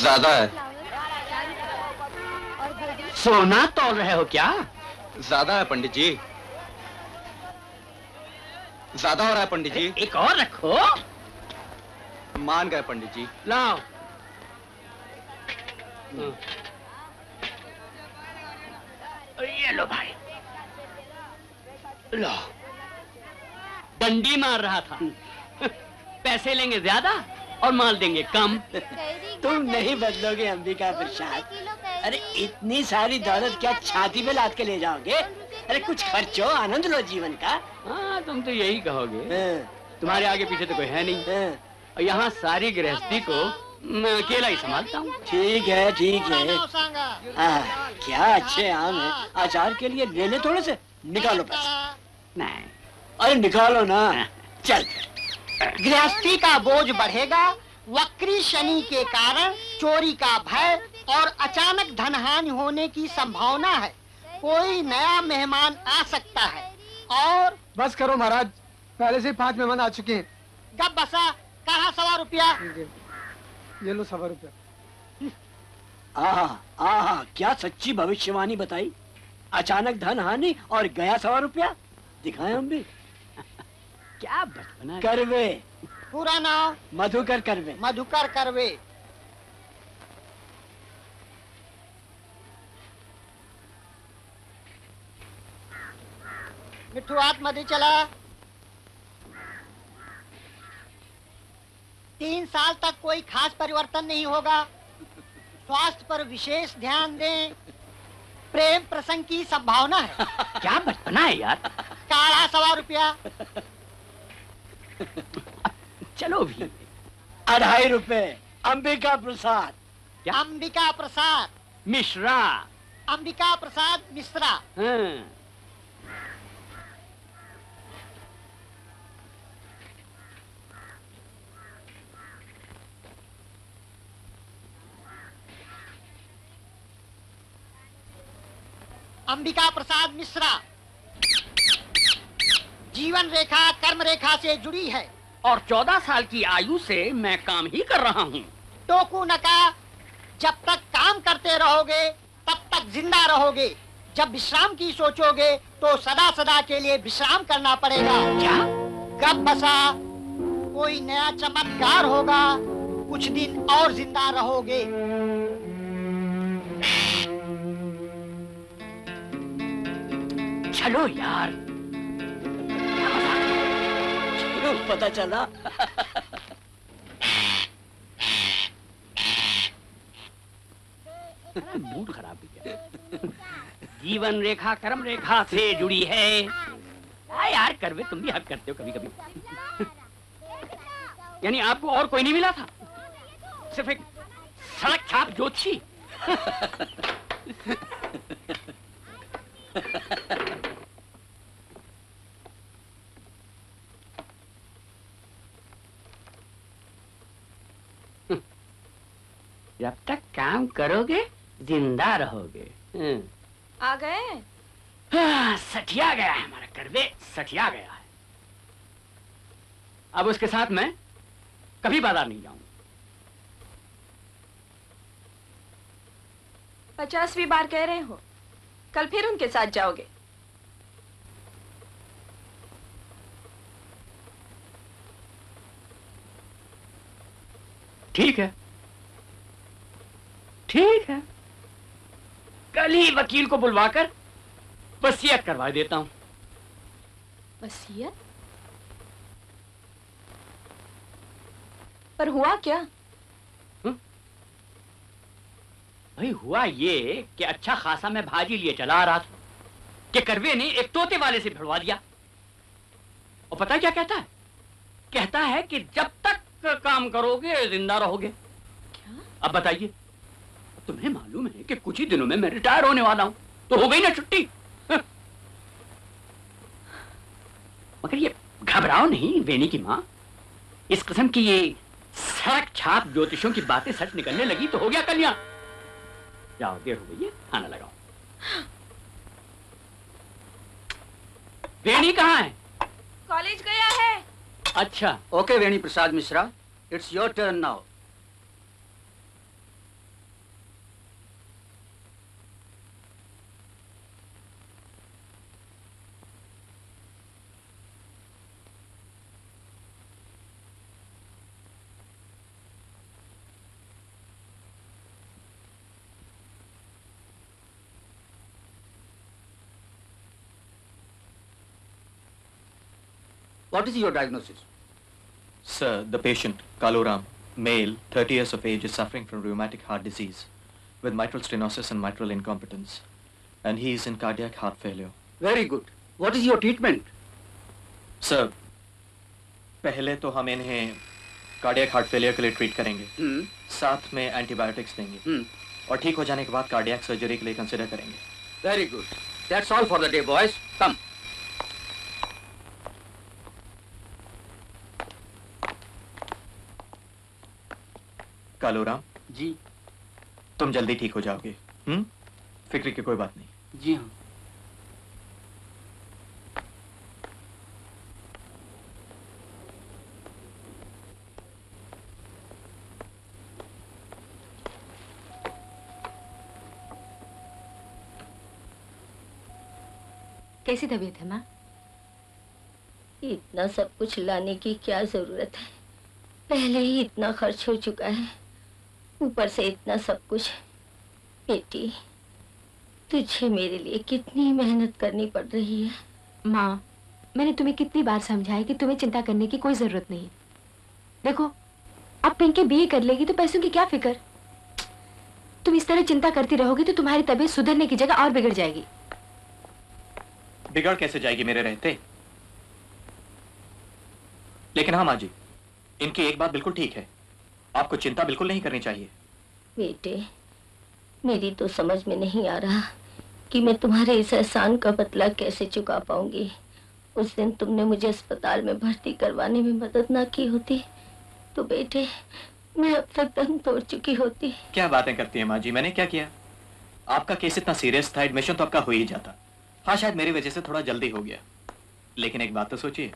ज्यादा है। सोना तोल रहे हो क्या? ज्यादा है पंडित जी, ज्यादा हो रहा है पंडित जी। एक और रखो। मान गए पंडित जी। लाओ। ये लो भाई, लो। डंडी मार रहा था। पैसे लेंगे ज्यादा और माल देंगे कम। तुम नहीं बदलोगे अंबिका प्रसाद। अरे इतनी सारी दौलत क्या छाती में लाद के ले जाओगे? अरे कुछ खर्चो, आनंद लो जीवन का। हाँ, तुम तो यही कहोगे। तुम्हारे आगे पीछे तो कोई है नहीं, और यहाँ सारी गृहस्थी को मैं अकेला ही संभालता हूँ। ठीक है, ठीक है। क्या अच्छे आम है, अचार के लिए ले ले थोड़े से। निकालो पैसे। नहीं, अरे निकालो ना। चल, गृहस्थी का बोझ बढ़ेगा। वक्री शनि के कारण चोरी का भय और अचानक धनहानि होने की संभावना है। कोई नया मेहमान आ सकता है। और बस करो महाराज, पहले से 5 मेहमान आ चुके हैं। गप बसा। कहा ₹100? ये लो ₹100। आहा आहा, क्या सच्ची भविष्यवाणी बताई। अचानक धनहानि और गया ₹100। दिखाए हम भी। क्या बचपना। करवे। पूरा नाम मधुकर करवे। मधुकर करवे। मिठू हाथ मधे चला। 3 साल तक कोई खास परिवर्तन नहीं होगा। स्वास्थ्य पर विशेष ध्यान दें। प्रेम प्रसंग की संभावना है। क्या बचपना है यार। काढ़ा 125 रुपया। चलो भी 2.5 रुपए। अंबिका प्रसाद। क्या? अंबिका प्रसाद मिश्रा। अंबिका प्रसाद मिश्रा। अंबिका प्रसाद मिश्रा। जीवन रेखा कर्म रेखा से जुड़ी है और 14 साल की आयु से मैं काम ही कर रहा हूँ। टोकू नका, जब तक काम करते रहोगे तब तक जिंदा रहोगे। जब विश्राम की सोचोगे तो सदा सदा के लिए विश्राम करना पड़ेगा। क्या कब बसा कोई नया चमत्कार होगा। कुछ दिन और जिंदा रहोगे। चलो यार। चलो पता चला। मूड खराब हो गया। जीवन रेखा कर्म रेखा से जुड़ी है। यार करवे तुम भी हक करते हो कभी कभी। यानी आपको और कोई नहीं मिला था, सिर्फ एक सड़क छाप ज्योतिषी। जब तक काम करोगे जिंदा रहोगे। आ गए। सठिया गया है हमारा करवे, सठिया गया है। अब उसके साथ मैं कभी बाजार नहीं जाऊंगा। 50वीं बार कह रहे हो, कल फिर उनके साथ जाओगे। ठीक है, ठीक है। कल ही वकील को बुलवाकर वसीयत करवा देता हूँ। वसीयत? पर हुआ क्या? भाई हुआ ये कि अच्छा खासा मैं भाजी लिए चला आ रहा था कि करवे ने एक तोते वाले से भिड़वा दिया। और पता क्या कहता है? कहता है कि जब तक काम करोगे जिंदा रहोगे। क्या? अब बताइए, तुम्हें मालूम है कि कुछ ही दिनों में मैं रिटायर होने वाला हूं, तो हो गई ना छुट्टी। मगर ये घबराओ नहीं वेनी की माँ, इस किस्म की ये सड़क छाप ज्योतिषों की बातें सच निकलने लगी तो हो गया कल्याण। जाओ, देर हो गई है, खाना लगाओ। वेणी कहाँ है? कॉलेज गया है। अच्छा, okay Veni Prasad Mishra, it's your turn now. What is your diagnosis? Sir, the patient, Kalu Ram, male, 30 years of age, is suffering from rheumatic heart disease with mitral stenosis and mitral incompetence. And he is in cardiac heart failure. Very good. What is your treatment? Sir, पहले तो हम इन्हें cardiac heart failure के लिए treat करेंगे। साथ में antibiotics देंगे। और ठीक हो जाने के बाद cardiac surgery के लिए consider करेंगे। Very good. That's all for the day, boys. Come. Kalu Ram ji, तुम जल्दी ठीक हो जाओगे। फिक्र की कोई बात नहीं। जी हाँ। कैसी तबीयत है माँ? इतना सब कुछ लाने की क्या जरूरत है? पहले ही इतना खर्च हो चुका है, ऊपर से इतना सब कुछ। बेटी, तुझे मेरे लिए कितनी मेहनत करनी पड़ रही है। माँ, मैंने तुम्हें कितनी बार समझाया कि तुम्हें चिंता करने की कोई जरूरत नहीं। देखो, अब पिंकी बीए कर लेगी तो पैसों की क्या फिक्र? तुम इस तरह चिंता करती रहोगी तो तुम्हारी तबीयत सुधरने की जगह और बिगड़ जाएगी। बिगड़ कैसे जाएगी मेरे रहते? लेकिन हाँ माँ जी, इनकी एक बात बिल्कुल ठीक है, आपको चिंता बिल्कुल नहीं करनी चाहिए। बेटे, मेरी तो समझ में नहीं आ रहा कि मैं तुम्हारे इस एहसान का बदला कैसे चुका पाऊंगी। उस दिन तुमने मुझे अस्पताल में भर्ती करवाने में मदद ना की होती तो बेटे मैं अब तक दम तोड़ चुकी होती। क्या बातें करती है माँ जी, मैंने क्या किया? आपका केस इतना सीरियस था, एडमिशन तो आपका हो ही जाता। हाँ शायद मेरी वजह से थोड़ा जल्दी हो गया, लेकिन एक बात तो सोचिए,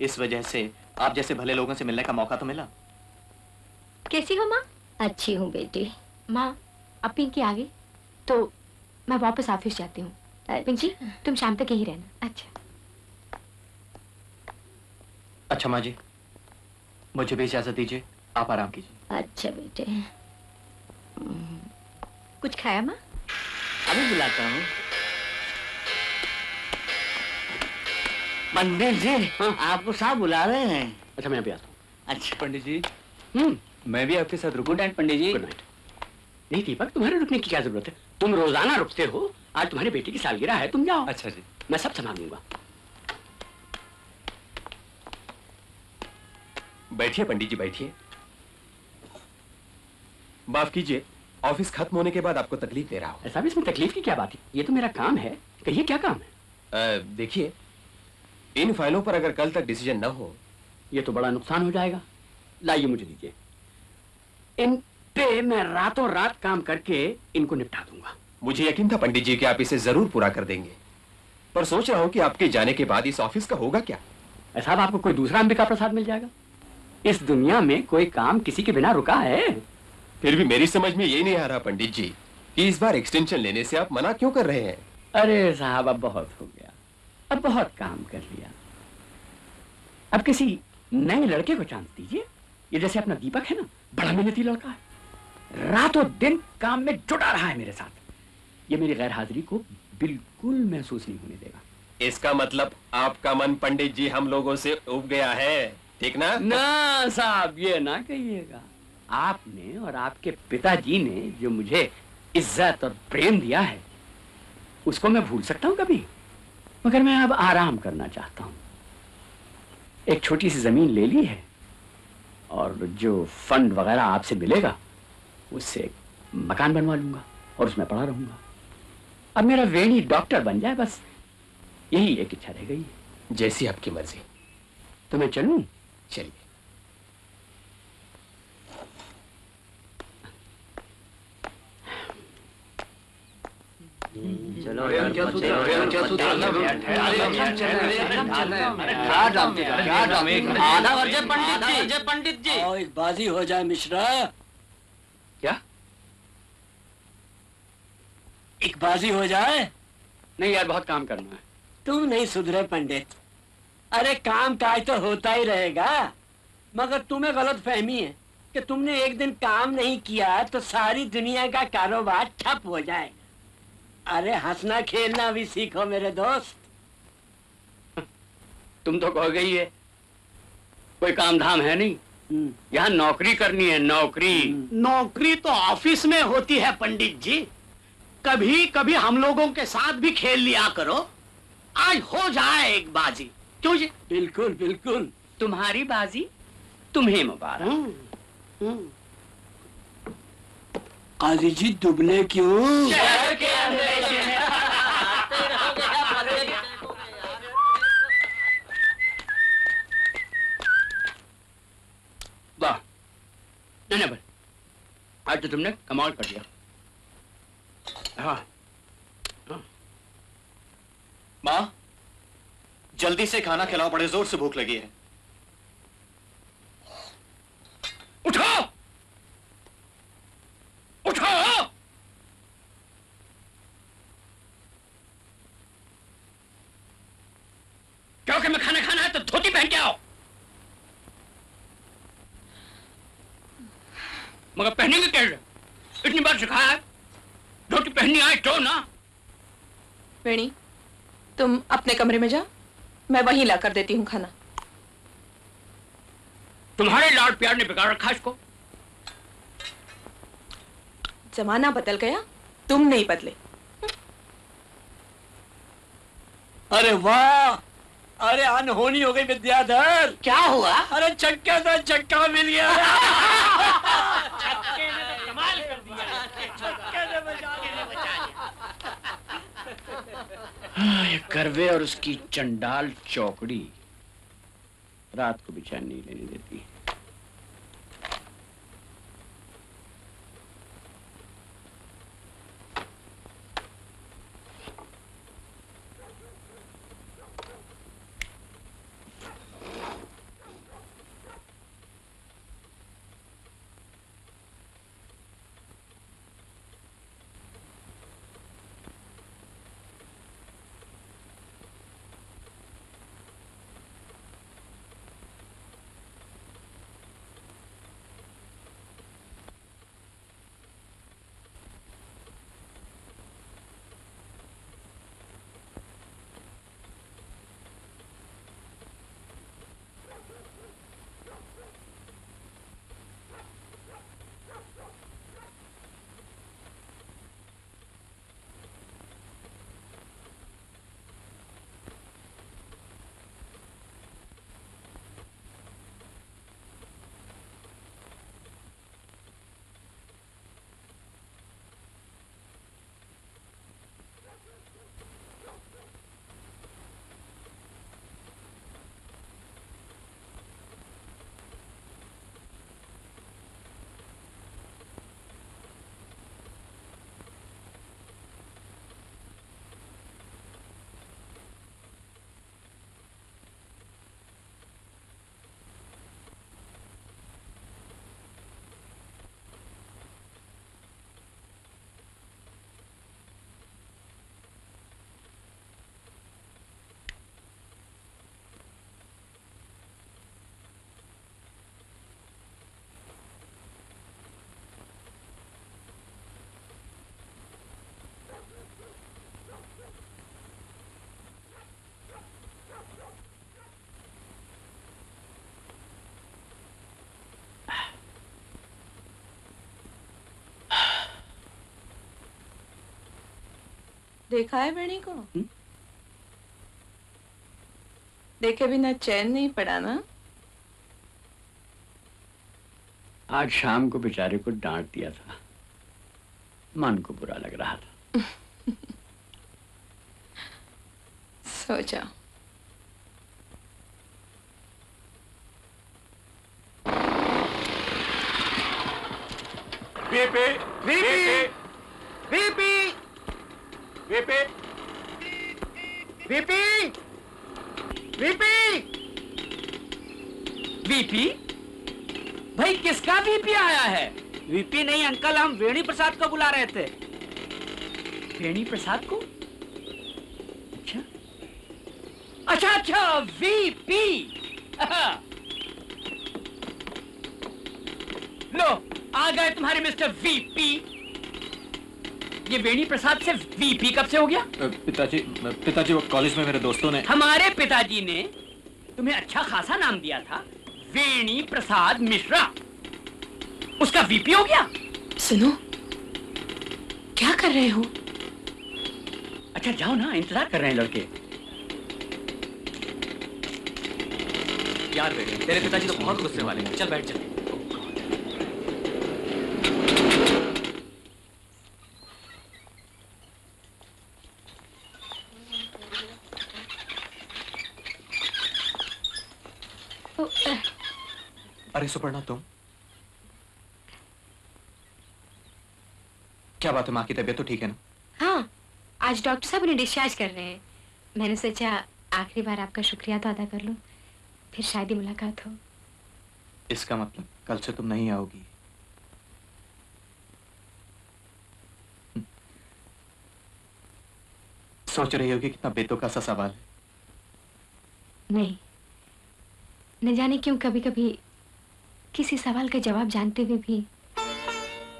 इस वजह से आप जैसे भले लोगों से मिलने का मौका तो मिला। कैसी हो माँ? अच्छी हूँ बेटी। माँ अब पिंकी आ गई तो मैं वापस ऑफिस जाती हूँ। पिंकी तुम शाम तक यहीं रहना। अच्छा अच्छा माँ जी, मुझे भी इजाजत दीजिए, आप आराम कीजिए। अच्छा बेटे, कुछ खाया माँ? अभी बुलाता हूँ। पंडित जी हाँ? आपको साहब बुला रहे हैं। अच्छा मैं भी आता हूँ। अच्छा पंडित जी मैं भी आपके साथ रुकूं? Good night Pandit ji. Good night. नहीं दीपक, तुम्हारे रुकने की क्या जरूरत है, तुम रोजाना रुकते हो। आज तुम्हारी बेटी की सालगिरह है, तुम जाओ। अच्छा जी, मैं सब संभाल लूंगा। बैठिए पंडित जी, बैठिए। माफ कीजिए, ऑफिस खत्म होने के बाद आपको तकलीफ दे रहा हूँ। साहब इसमें तकलीफ की क्या बात है, ये तो मेरा काम है। कहिए क्या काम है। देखिए, इन फाइलों पर अगर कल तक डिसीजन न हो। ये तो बड़ा नुकसान हो जाएगा, लाइए मुझे दीजिए। इन पे मैं रातों रात काम करके इनको निपटा दूंगा। मुझे यकीन था पंडित जी कि आप इसे जरूर पूरा कर देंगे, पर सोच रहा हूं कि आपके जाने के बाद इस ऑफिस का होगा क्या। साहब आपको कोई दूसरा अंबिका प्रसाद मिल जाएगा। इस दुनिया में कोई काम किसी के बिना रुका है। फिर भी मेरी समझ में ये नहीं आ रहा पंडित जी कि इस बार एक्सटेंशन लेने से आप मना क्यों कर रहे हैं। अरे साहब अब बहुत हो गया, अब बहुत काम कर लिया, अब किसी नए लड़के को चांस दीजिए। ये जैसे अपना दीपक है ना, बड़ा मेहनती लड़का है, रातों दिन काम में जुटा रहा है मेरे साथ। ये मेरी गैर हाजिरी को बिल्कुल महसूस नहीं होने देगा। इसका मतलब आपका मन पंडित जी हम लोगों से उब गया है, ठीक ना? ना साहब ये ना कहिएगा। आपने और आपके पिताजी ने जो मुझे इज्जत और प्रेम दिया है उसको मैं भूल सकता हूँ कभी? मगर मैं अब आराम करना चाहता हूँ। एक छोटी सी जमीन ले ली है और जो फंड वगैरह आपसे मिलेगा उससे मकान बनवा लूंगा और उसमें पढ़ा रहूंगा। अब मेरा वेणी डॉक्टर बन जाए, बस यही एक इच्छा रह गई है। जैसी आपकी मर्जी। तो मैं चलूं? चलिए। चलो यार, क्या पंडित जी एक बाजी हो जाए। मिश्रा क्या एक बाजी हो जाए? नहीं यार बहुत काम करना है। तुम नहीं सुधरे पंडित। अरे काम काज तो होता ही रहेगा, मगर तुम्हें गलत फहमी है कि तुमने एक दिन काम नहीं किया तो सारी दुनिया का कारोबार ठप हो जाए। अरे हंसना खेलना भी सीखो मेरे दोस्त। तुम तो कह गई है, कोई काम धाम है नहीं, यहाँ नौकरी करनी है। नौकरी नौकरी तो ऑफिस में होती है पंडित जी, कभी कभी हम लोगों के साथ भी खेल लिया करो। आज हो जाए एक बाजी, क्यों जी? बिल्कुल बिल्कुल, तुम्हारी बाजी तुम्हें मुबारक। काजी जी दुबले क्यों? शहर के वाह, धन्यवाद, आज तो तुमने कमाल कर दिया। हाँ माँ, जल्दी से खाना खिलाओ, बड़े जोर से भूख लगी है। उठो उठो। क्योंकि मैं खाना खाना है तो धोती पहन के आओ, मगर पहनेंगे कैसे? इतनी बार सिखाया है, धोती पहननी आए तो ना। वेणी तुम अपने कमरे में जाओ, मैं वहीं ला कर देती हूँ खाना। तुम्हारे लाड़ प्यार ने बिगाड़ रखा इसको। जमाना बदल गया, तुम नहीं बदले। अरे वाह, अरे अनहोनी हो गई विद्याधर। क्या हुआ? अरे चक्का था, चक्का मिल गया। चक्के ने तो कमाल कर दिया। चक्के ने बचा लिया। ये करवे और उसकी चंडाल चौकड़ी रात को बिचार नहीं लेने देती। देखा है वेणी को? देखे बिना चैन नहीं पड़ा ना। आज शाम को बेचारे को डांट दिया था, मन को बुरा लग रहा था। सो जाओ। VP VP VP VP VP VP VP. भाई किसका वीपी आया है? वीपी नहीं अंकल, हम वेणी प्रसाद को बुला रहे थे। वेणी प्रसाद को? अच्छा अच्छा अच्छा, वीपी। लो आ गए तुम्हारे मिस्टर वीपी। ये वेणी प्रसाद से वीपी कब से हो गया? पिताजी, पिताजी वो कॉलेज में मेरे दोस्तों ने। हमारे पिताजी ने तुम्हें अच्छा खासा नाम दिया था, वेणी प्रसाद मिश्रा, उसका वीपी हो गया। सुनो, क्या कर रहे हो? अच्छा जाओ ना, इंतजार कर रहे हैं लड़के। यार बेटे तेरे पिताजी तो बहुत गुस्से वाले हैं, चल बैठ। चल सुपर्णा, तुम क्या बात है? माँ की तबीयत तो ठीक है ना? हाँ, आज डॉक्टर साहब उन्हें डिस्चार्ज कर रहे हैं। मैंने सोचा आखिरी बार आपका शुक्रिया तो अदा कर लूं, फिर शायद ही मुलाकात हो। इसका मतलब कल से तुम नहीं आओगी? सोच रही होगी कितना बेतुका सा सवाल है। नहीं, न जाने क्यों कभी कभी किसी सवाल का जवाब जानते हुए भी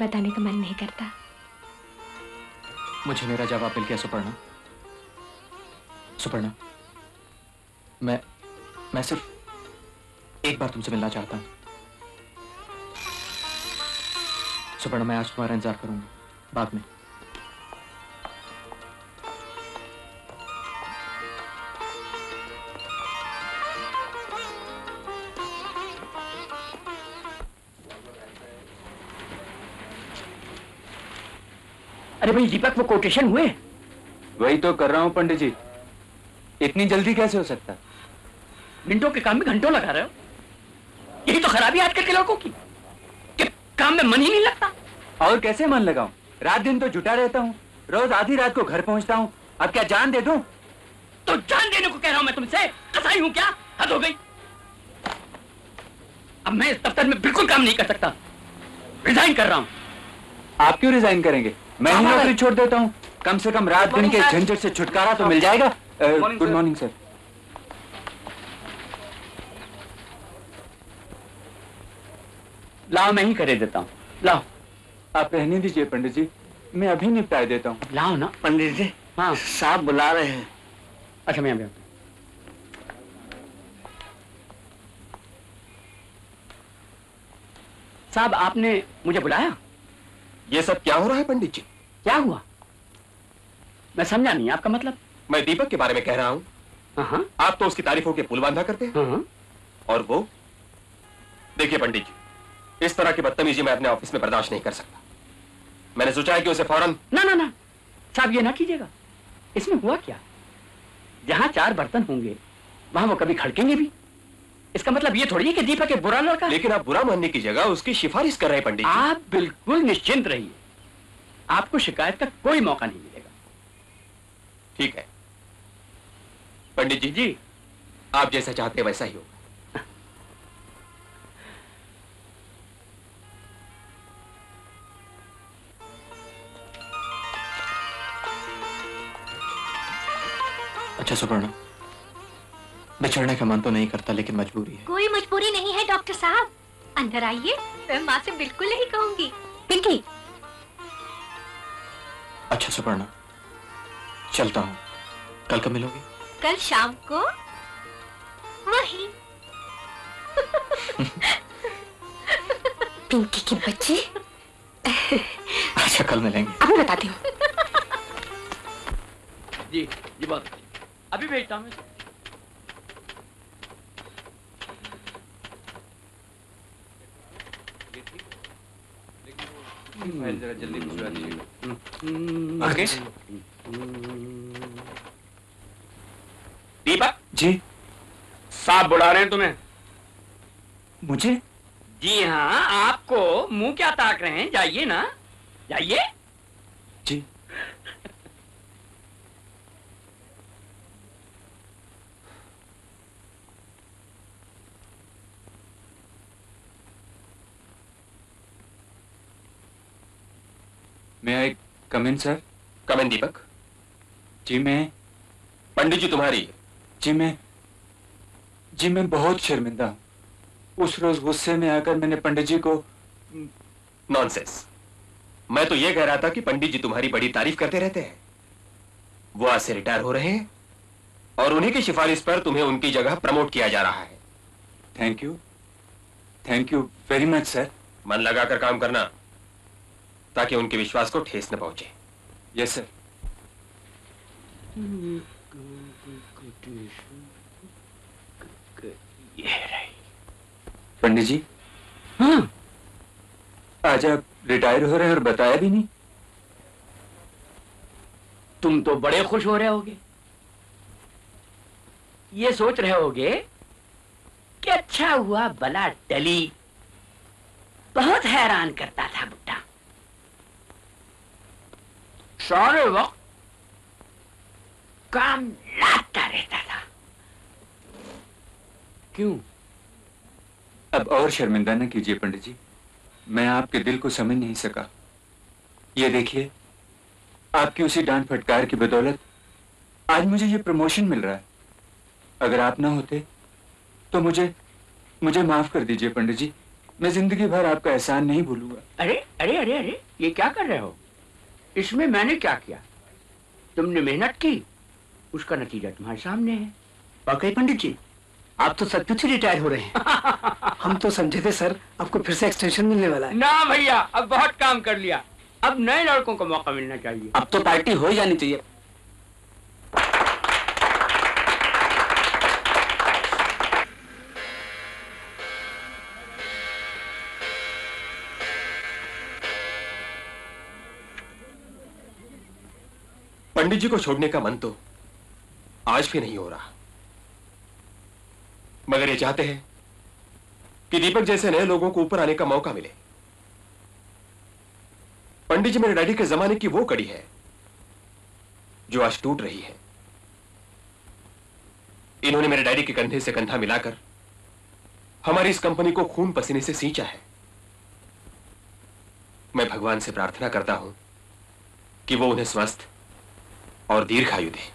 बताने का मन नहीं करता। मुझे मेरा जवाब मिल गया सुपर्णा। सुपर्णा, मैं सिर्फ एक बार तुमसे मिलना चाहता हूं। सुपर्णा, मैं आज तुम्हारा इंतजार करूंगा, बाद में। अरे भाई दीपक, वो कोटेशन हुए? वही तो कर रहा हूँ पंडित जी, इतनी जल्दी कैसे हो सकता? मिनटों के काम में घंटों लगा रहे हो, यही तो खराबी आजकल के लोगों की, कि काम में मन ही नहीं लगता। और कैसे मन लगाऊं? रात दिन तो जुटा रहता हूँ, रोज आधी रात को घर पहुँचता हूँ, अब क्या जान दे दूं? तो जान देने को कह रहा हूँ मैं तुमसे, कसाई हूँ क्या? हद हो गई। अब मैं इस दफ्तर में बिल्कुल काम नहीं कर सकता, रिजाइन कर रहा हूँ। आप क्यों रिजाइन करेंगे? मैं ही नौकरी छोड़ देता हूँ, कम से कम रात दिन के झंझट से छुटकारा तो मिल जाएगा। Good morning sir. लाओ, मैं ही करे देता हूँ, लाओ। आप रहने दीजिए पंडित जी, मैं अभी निपटा देता हूँ। लाओ ना पंडित जी। हाँ, साहब बुला रहे हैं। अच्छा, मैं अभी आता हूँ। साहब, आपने मुझे बुलाया? ये सब क्या हो रहा है पंडित जी? क्या हुआ? मैं समझा नहीं आपका मतलब। मैं दीपक के बारे में कह रहा हूँ। आप तो उसकी तारीफों के पुल बांधा करते हैं, और वो देखिए पंडित जी, इस तरह की बदतमीजी मैं अपने ऑफिस में बर्दाश्त नहीं कर सकता। मैंने सोचा है कि उसे फौरन। ना ना ना साहब, ये ना कीजिएगा। इसमें हुआ क्या? जहाँ चार बर्तन होंगे वहाँ वो कभी खड़केंगे भी। इसका मतलब ये थोड़ी है कि दीपक एक बुरा लड़का। लेकिन आप बुरा मानने की जगह उसकी सिफारिश कर रहे हैं पंडित। आप बिल्कुल निश्चिंत रहिए, आपको शिकायत का कोई मौका नहीं मिलेगा। ठीक है पंडित जी। जी, आप जैसा चाहते वैसा ही होगा। अच्छा सुपर्णा, बिछड़ने का मन तो नहीं करता, लेकिन मजबूरी है। कोई मजबूरी नहीं है डॉक्टर साहब, अंदर आइए। मैं माँ से बिल्कुल नहीं कहूंगी। पिंकी। अच्छा सुपर्णा, चलता हूँ, कल कब मिलोगी? कल शाम को वही। पिंकी की बच्ची। अच्छा, कल मिलेंगे। अभी बताती हूँ। जी जी, बात अभी भेजता हूँ। जरा जल्दी भिजवा दीजिएगा। राकेश। दीपक जी, साहब बुला रहे हैं तुम्हें। मुझे? जी हाँ, आपको। मुंह क्या ताक रहे हैं, जाइए ना, जाइए जी। मैं आई कम इन सर? कम इन दीपक जी। मैं पंडित जी तुम्हारी। जी मैं बहुत शर्मिंदा हूँ। उस रोज गुस्से में आकर मैंने पंडित जी को। नॉनसेंस। मैं तो ये कह रहा था कि पंडित जी तुम्हारी बड़ी तारीफ करते रहते हैं। वो आज से रिटायर हो रहे हैं और उन्हीं की सिफारिश पर तुम्हें उनकी जगह प्रमोट किया जा रहा है। Thank you very much sir. मन लगाकर काम करना ताकि उनके विश्वास को ठेस न पहुंचे। Yes sir. पंडित जी। हाँ, आज आप रिटायर हो रहे हैं और बताया भी नहीं। तुम तो बड़े खुश हो रहे होगे, ये सोच रहे होगे कि अच्छा हुआ भला टली, बहुत हैरान करता था बुढ़ा, सारे वक्त काम लाता रहता था। क्यों? अब और शर्मिंदा न कीजिए पंडित जी, मैं आपके दिल को समझ नहीं सका। ये देखिए, आपकी उसी डांट फटकार की बदौलत आज मुझे ये प्रमोशन मिल रहा है। अगर आप ना होते तो मुझे माफ कर दीजिए पंडित जी, मैं जिंदगी भर आपका एहसान नहीं भूलूंगा। अरे अरे अरे अरे, ये क्या कर रहे हो? इसमें मैंने क्या किया? तुमने मेहनत की, उसका नतीजा तुम्हारे सामने है। वाकई पंडित जी, आप तो सरपंच ही रिटायर हो रहे हैं। हम तो समझे थे सर आपको फिर से एक्सटेंशन मिलने वाला है। ना भैया, अब बहुत काम कर लिया, अब नए लड़कों को मौका मिलना चाहिए। अब तो पार्टी हो ही जानी चाहिए। पंडित जी को छोड़ने का मन तो आज भी नहीं हो रहा, मगर ये चाहते हैं कि दीपक जैसे नए लोगों को ऊपर आने का मौका मिले। पंडित जी मेरे डैडी के जमाने की वो कड़ी है जो आज टूट रही है। इन्होंने मेरे डैडी के कंधे से कंधा मिलाकर हमारी इस कंपनी को खून पसीने से सींचा है। मैं भगवान से प्रार्थना करता हूं कि वो उन्हें स्वस्थ और दीर्घायु दे।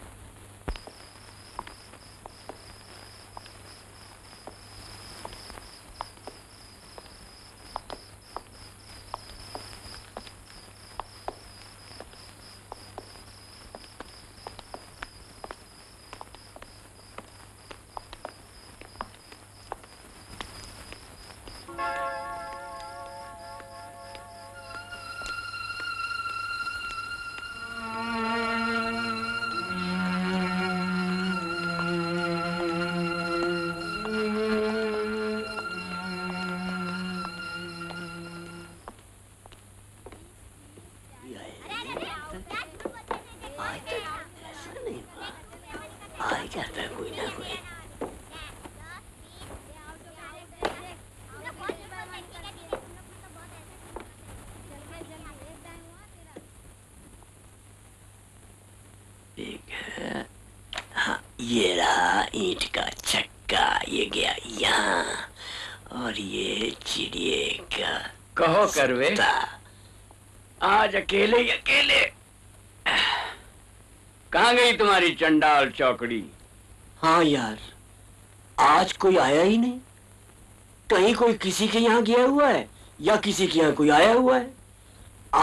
करवे आज अकेले कहाँ गई तुम्हारी चंडाल चौकड़ी? हाँ यार, आज कोई आया ही नहीं। कहीं कोई किसी के यहाँ गया हुआ है या किसी के यहाँ कोई आया हुआ है।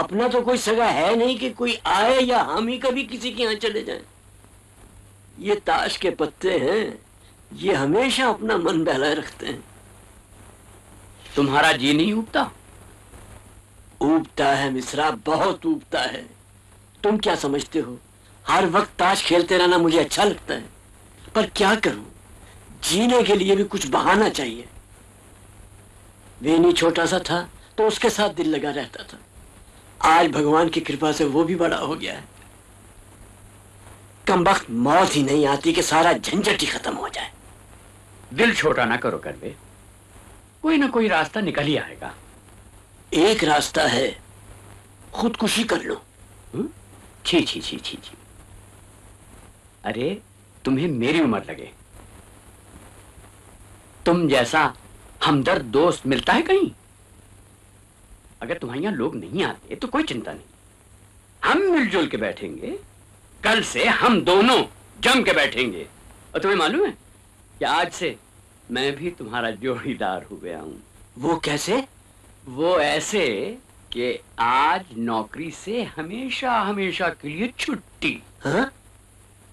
अपना तो कोई सगा है नहीं कि कोई आए या हम ही कभी किसी के यहाँ चले जाएं। ये ताश के पत्ते हैं, ये हमेशा अपना मन बहलाए रखते हैं। तुम्हारा जी नहीं उठता? उबता है मिश्रा, बहुत उबता है। तुम क्या समझते हो, हर वक्त ताश खेलते रहना मुझे अच्छा लगता है, पर क्या करूं, जीने के लिए भी कुछ बहाना चाहिए। वेनी छोटा सा था तो उसके साथ दिल लगा रहता था, आज भगवान की कृपा से वो भी बड़ा हो गया है। कमबख्त मौत ही नहीं आती कि सारा झंझट ही खत्म हो जाए। दिल छोटा ना करो करवे, कोई ना कोई रास्ता निकल ही आएगा। एक रास्ता है, खुदकुशी कर लो। छी छी छी छी छी, अरे तुम्हें मेरी उम्र लगे, तुम जैसा हमदर्द दोस्त मिलता है कहीं? अगर तुम्हारे यहाँ लोग नहीं आते तो कोई चिंता नहीं, हम मिलजुल के बैठेंगे। कल से हम दोनों जम के बैठेंगे। और तुम्हें मालूम है कि आज से मैं भी तुम्हारा जोड़ीदार हो गया हूँ। वो कैसे? वो ऐसे कि आज नौकरी से हमेशा हमेशा के लिए छुट्टी, हाँ?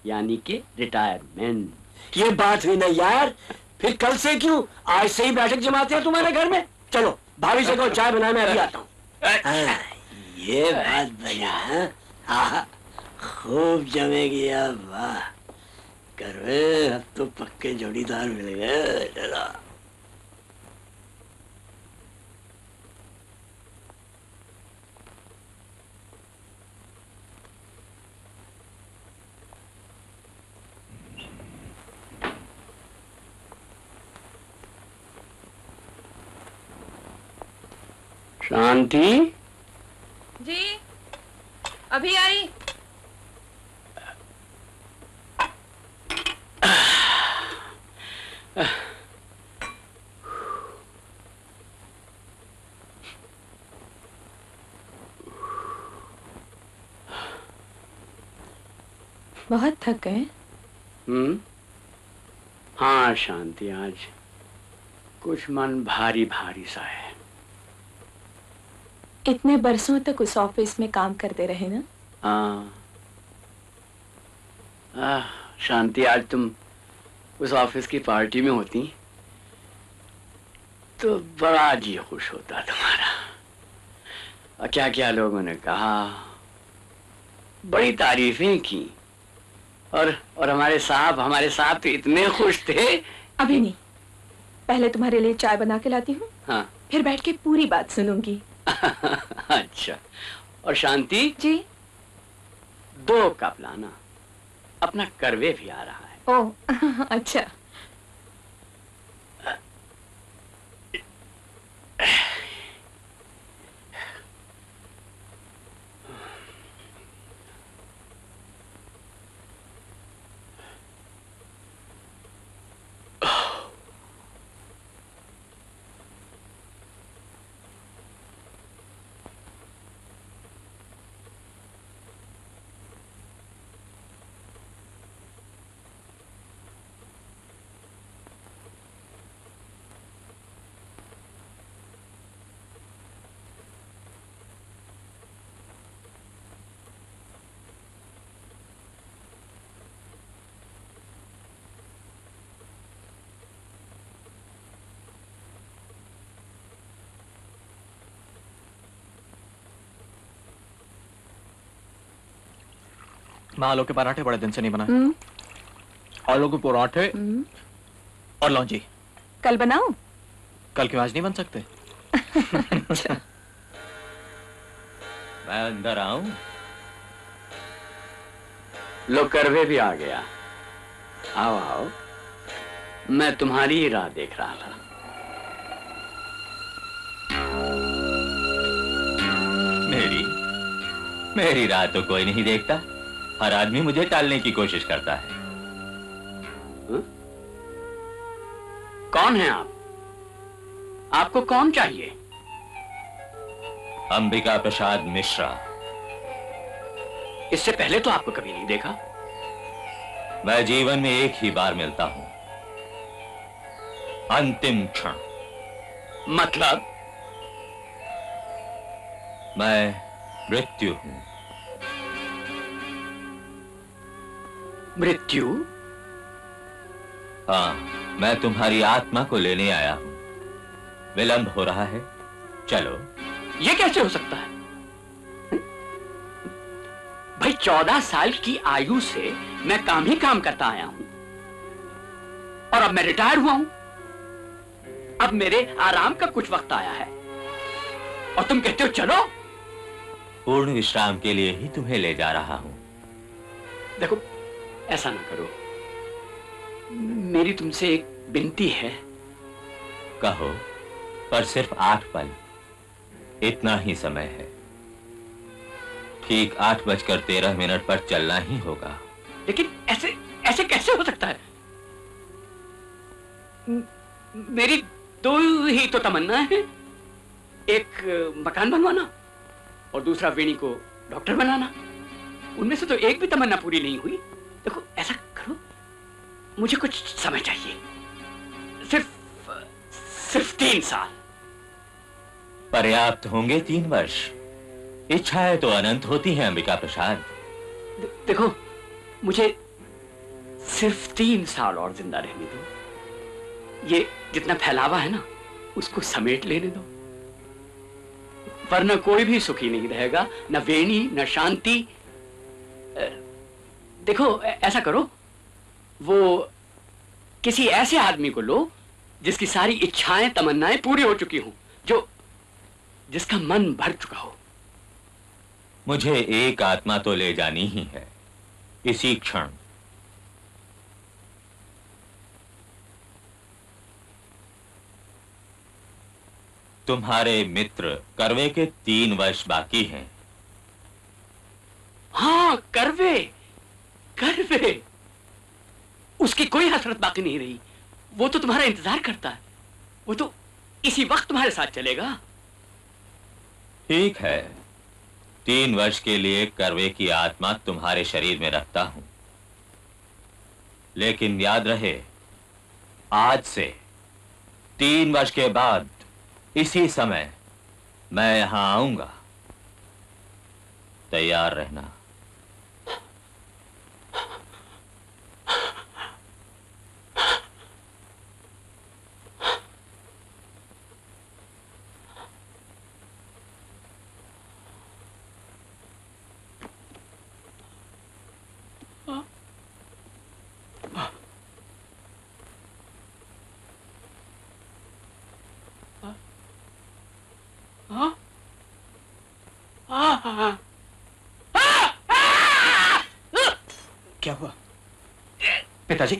यानी कि रिटायरमेंट। ये बात हुई ना यार, फिर कल से क्यों, आज से ही बैठक जमाते हैं तुम्हारे घर में। चलो भाभी से कहो चाय बनाने, अभी आता हूँ। हाँ, ये बात बढ़िया, खूब जमेगी। अब वाह करवे, अब तो पक्के जोड़ीदार मिल गए। चलो शांति जी, अभी आई। बहुत थक गए? हाँ शांति, आज कुछ मन भारी भारी सा है। इतने बरसों तक उस ऑफिस में काम करते रहे ना? हाँ शांति, आज तुम उस ऑफिस की पार्टी में होती तो बड़ा जी खुश होता तुम्हारा। क्या क्या लोगों ने कहा, बड़ी तारीफें की। और हमारे साहब तो इतने खुश थे। अभी नहीं, पहले तुम्हारे लिए चाय बना के लाती हूँ। हाँ। फिर बैठ के पूरी बात सुनूंगी। अच्छा। और शांति जी, 2 कप लाना, अपना करवे भी आ रहा है। ओह अच्छा। माँ, आलू के पराठे बड़े दिन से नहीं बनाए। आलू के पराठे और लौंजी। कल बनाऊं? कल क्यों, आज नहीं बन सकते? अच्छा। मैं अंदर आऊं? लो, करवे भी आ गया। आओ आओ, मैं तुम्हारी ही राह देख रहा था। मेरी राह तो कोई नहीं देखता, हर आदमी मुझे टालने की कोशिश करता है। हुँ? कौन हैं आप? आपको कौन चाहिए? अंबिका प्रसाद मिश्रा। इससे पहले तो आपको कभी नहीं देखा। मैं जीवन में एक ही बार मिलता हूं, अंतिम क्षण। मतलब? मैं मृत्यु हूं। मृत्यु? हाँ, मैं तुम्हारी आत्मा को लेने आया हूँ। विलंब हो रहा है, चलो। ये कैसे हो सकता है? हुँ? भाई, 14 साल की आयु से मैं काम ही काम करता आया हूँ और अब मैं रिटायर हुआ हूँ। अब मेरे आराम का कुछ वक्त आया है और तुम कहते हो चलो। पूर्ण विश्राम के लिए ही तुम्हें ले जा रहा हूँ। देखो, ऐसा ना करो। मेरी तुमसे एक विनती है। कहो, पर सिर्फ 8 पल। इतना ही समय है। ठीक 8:13 पर चलना ही होगा। लेकिन ऐसे ऐसे कैसे हो सकता है? मेरी 2 ही तो तमन्ना है, एक मकान बनवाना और दूसरा वेणी को डॉक्टर बनाना। उनमें से तो एक भी तमन्ना पूरी नहीं हुई। देखो, ऐसा करो, मुझे कुछ समय चाहिए, सिर्फ 3 साल। पर्याप्त होंगे 3 वर्ष। इच्छाएं तो अनंत होती हैं अंबिका प्रसाद। देखो, मुझे सिर्फ 3 साल और जिंदा रहने दो। ये जितना फैलावा है ना, उसको समेट लेने दो, वरना कोई भी सुखी नहीं रहेगा, न वेणी न शांति। देखो, ऐसा करो, वो किसी ऐसे आदमी को लो जिसकी सारी इच्छाएं तमन्नाएं पूरी हो चुकी हों, जिसका मन भर चुका हो। मुझे एक आत्मा तो ले जानी ही है, इसी क्षण। तुम्हारे मित्र करवे के 3 वर्ष बाकी हैं। हाँ, करवे, उसकी कोई हसरत बाकी नहीं रही। वो तो तुम्हारा इंतजार करता है, वो तो इसी वक्त तुम्हारे साथ चलेगा। ठीक है, 3 वर्ष के लिए करवे की आत्मा तुम्हारे शरीर में रखता हूं। लेकिन याद रहे, आज से 3 वर्ष के बाद इसी समय मैं यहां आऊंगा। तैयार रहना। क्या हुआ पिताजी?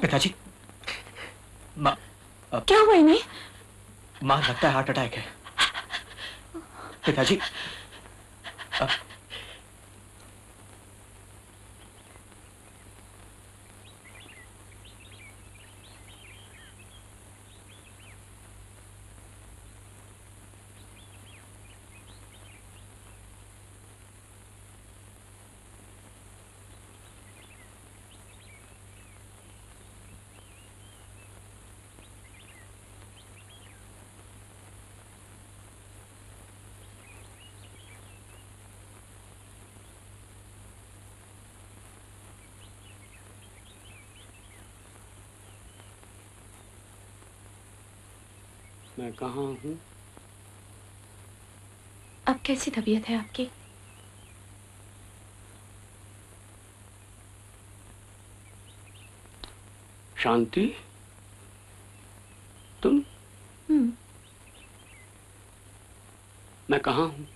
पिताजी माँ, क्या हुआ इन्हें? माँ लगता है हार्ट अटैक है। पिताजी मैं कहाँ हूँ? अब कैसी तबीयत है आपकी? शांति, तुम? मैं कहाँ हूँ?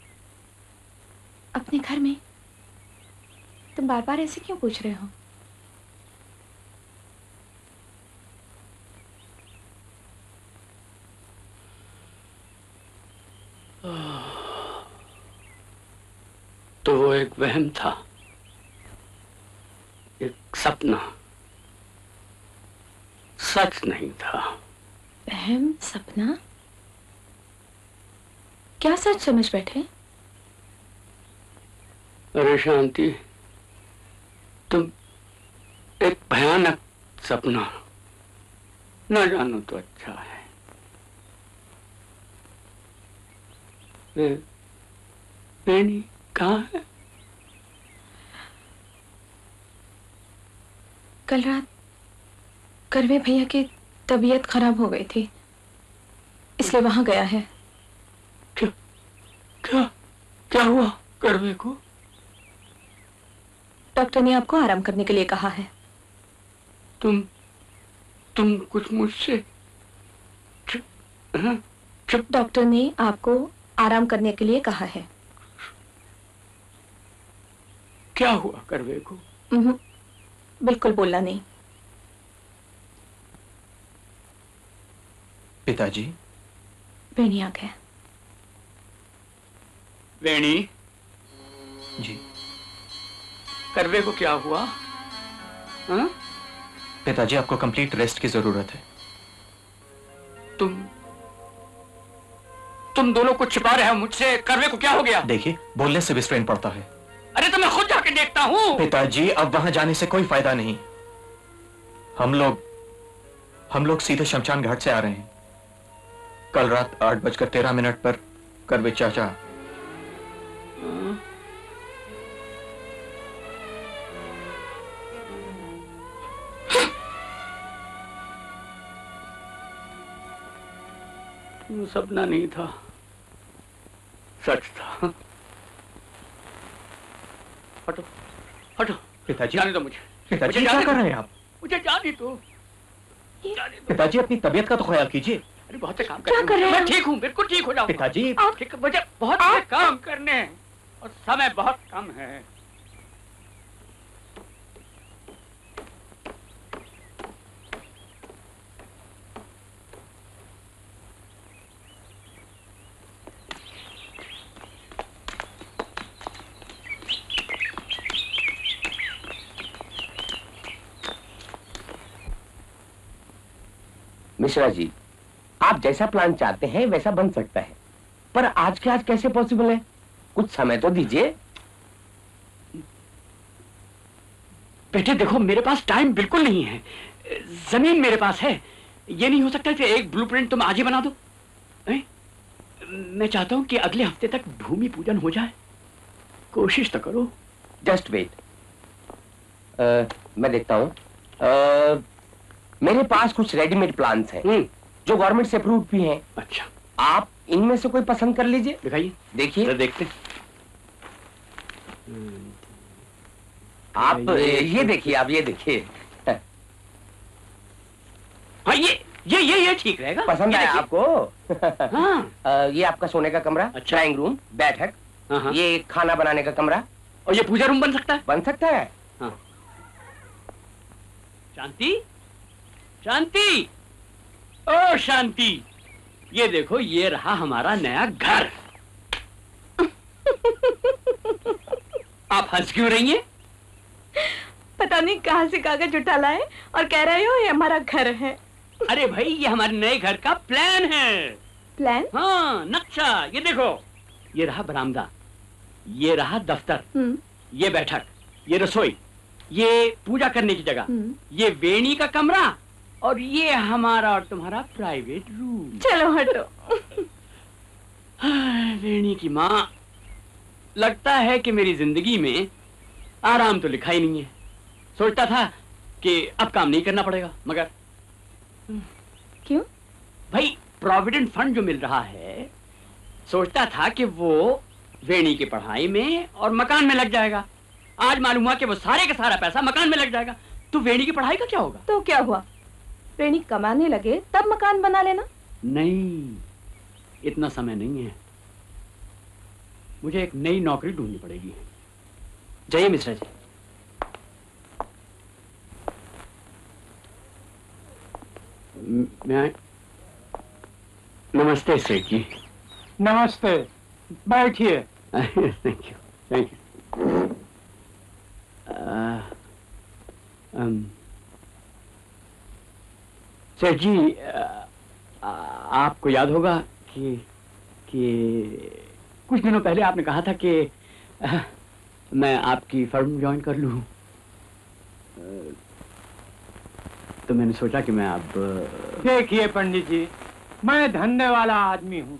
अपने घर में। तुम बार बार ऐसे क्यों पूछ रहे हो? एक वहम था, एक सपना, सच नहीं था। वहम, सपना, क्या सच समझ बैठे? अरे शांति, तुम एक भयानक सपना, ना जानो तो अच्छा है। वेनी कहाँ है? कल रात करवे भैया की तबीयत खराब हो गई थी, इसलिए वहां गया है। क्या क्या क्या हुआ करवे को? डॉक्टर ने आपको आराम करने के लिए कहा है। तुम कुछ मुझसे? चुप। डॉक्टर ने आपको आराम करने के लिए कहा है। क्या हुआ करवे को? बिल्कुल बोलना नहीं। पिताजी वेणी आ गया। वेणी जी, करवे को क्या हुआ? हाँ? पिताजी आपको कंप्लीट रेस्ट की जरूरत है। तुम दोनों को छिपा रहे हो मुझसे। करवे को क्या हो गया? देखिए, बोलने से भी स्ट्रेन पड़ता है। अरे तो मैं खुद जाके देखता हूँ। पिताजी अब वहां जाने से कोई फायदा नहीं। हम लोग सीधे शमशान घाट से आ रहे हैं। कल रात 8:13 पर करवे चाचा। सपना नहीं था, सच था। हटो हटो पिताजी, जाने दो मुझे। पिताजी क्या कर रहे हैं आप? मुझे जाने दो। पिताजी अपनी तबीयत का तो ख्याल कीजिए। अरे बहुत से काम कर रहे हैं। मैं ठीक हूँ, बिल्कुल ठीक हो जाऊँ। पिताजी मुझे बहुत से काम करने हैं और समय बहुत कम है। मिश्रा जी, आप जैसा प्लान चाहते हैं वैसा बन सकता है, पर आज के आज कैसे पॉसिबल है? कुछ समय तो दीजिए। बेटे देखो, मेरे पास टाइम बिल्कुल नहीं है। जमीन मेरे पास है। ये नहीं हो सकता कि एक ब्लूप्रिंट तुम आज ही बना दो। मैं चाहता हूं कि अगले हफ्ते तक भूमि पूजन हो जाए। कोशिश तो करो। जस्ट वेट, मैं देखता हूं। मेरे पास कुछ रेडीमेड प्लान्स हैं जो गवर्नमेंट से अप्रूव भी हैं। अच्छा, आप इनमें से कोई पसंद कर लीजिए। दिखाइए, देखिए, देखते। आप ये देखिए, आप ये देखिए। हाँ, ये ये ये ये ठीक रहेगा, पसंद आया आपको? हाँ। ये आपका सोने का कमरा, ड्राइंग रूम, बैठक, ये खाना बनाने का कमरा, और ये पूजा रूम बन सकता है? बन सकता है। हाँ। शांति, शांति, ओ शांति, ये देखो ये रहा हमारा नया घर। आप हंस क्यों रही हैं? पता नहीं कहाँ से कागज उठा लाए और कह रहे हो ये हमारा घर है। अरे भाई ये हमारे नए घर का प्लान है। प्लान? हाँ, नक्शा। ये देखो, ये रहा बरामदा, ये रहा दफ्तर, ये बैठक, ये रसोई, ये पूजा करने की जगह, ये वेणी का कमरा, और ये हमारा और तुम्हारा प्राइवेट रूम। चलो हटो। वेणी की माँ, लगता है कि मेरी जिंदगी में आराम तो लिखा ही नहीं है। सोचता था कि अब काम नहीं करना पड़ेगा, मगर क्यों? भाई प्रोविडेंट फंड जो मिल रहा है, सोचता था कि वो वेणी की पढ़ाई में और मकान में लग जाएगा। आज मालूम हुआ कि वो सारे का सारा पैसा मकान में लग जाएगा। तो वेणी की पढ़ाई का क्या होगा? तो क्या हुआ, वेणी कमाने लगे तब मकान बना लेना। नहीं, इतना समय नहीं है, मुझे एक नई नौकरी ढूंढनी पड़ेगी। जय मिश्रा जी। नमस्ते सेठ जी। नमस्ते, बैठिए। Thank you, thank you. सेठ जी, आपको याद होगा कि कुछ दिनों पहले आपने कहा था कि मैं आपकी फर्म ज्वाइन कर लूं, तो मैंने सोचा कि मैं आप। देखिए पंडित जी, मैं धंधे वाला आदमी हूँ।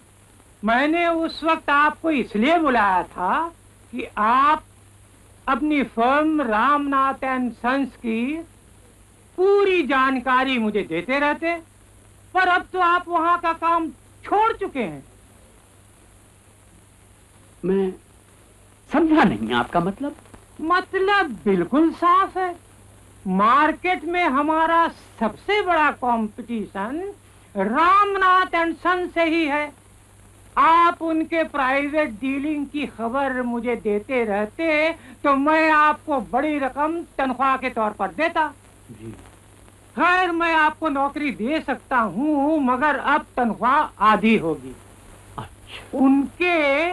मैंने उस वक्त आपको इसलिए बुलाया था कि आप अपनी फर्म रामनाथ एंड सन्स की पूरी जानकारी मुझे देते रहते, पर अब तो आप वहाँ का काम छोड़ चुके हैं। मैं समझा नहीं आपका मतलब। मतलब बिल्कुल साफ है, मार्केट में हमारा सबसे बड़ा कंपटीशन रामनाथ एंड सन से ही है। आप उनके प्राइवेट डीलिंग की खबर मुझे देते रहते तो मैं आपको बड़ी रकम तनख्वाह के तौर पर देता। खैर, मैं आपको नौकरी दे सकता हूँ, मगर अब तनख्वाह आधी होगी। अच्छा। उनके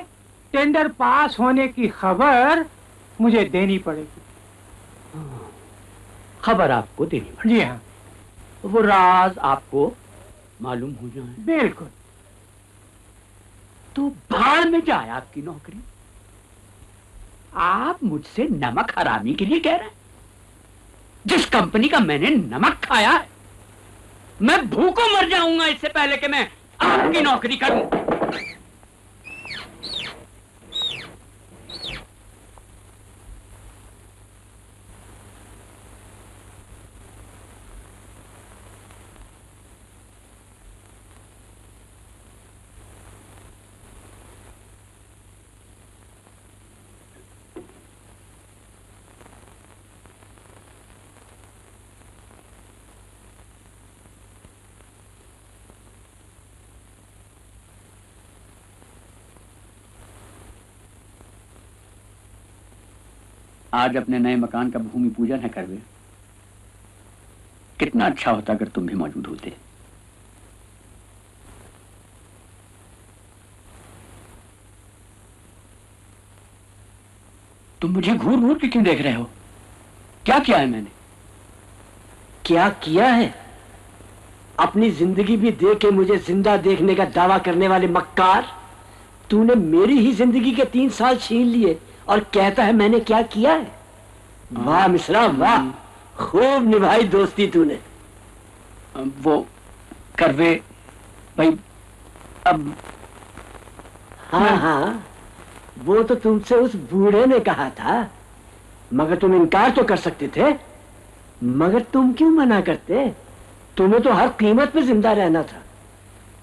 टेंडर पास होने की खबर मुझे देनी पड़ेगी। खबर आपको देनी पड़ेगी? जी हाँ। वो राज आपको मालूम हो जाए? बिल्कुल। तो भाड़ में जाए आपकी नौकरी। आप मुझसे नमक हरामी के लिए कह रहे हैं? जिस कंपनी का मैंने नमक खाया है, मैं भूखों मर जाऊंगा इससे पहले कि मैं आपकी नौकरी करूं। आज अपने नए मकान का भूमि पूजन है करवे। कितना अच्छा होता अगर तुम भी मौजूद होते। तुम मुझे घूर घूर के क्यों देख रहे हो? क्या किया है मैंने? क्या किया है? अपनी जिंदगी भी दे के मुझे जिंदा देखने का दावा करने वाले मक्कार, तूने मेरी ही जिंदगी के 3 साल छीन लिए और कहता है मैंने क्या किया है। वाह मिश्रा, वाह, खूब निभाई दोस्ती तूने। वो करवे भाई, अब हाँ हाँ, वो तो तुमसे उस बूढ़े ने कहा था, मगर तुम इनकार तो कर सकते थे। मगर तुम क्यों मना करते? तुम्हें तो हर कीमत पे जिंदा रहना था,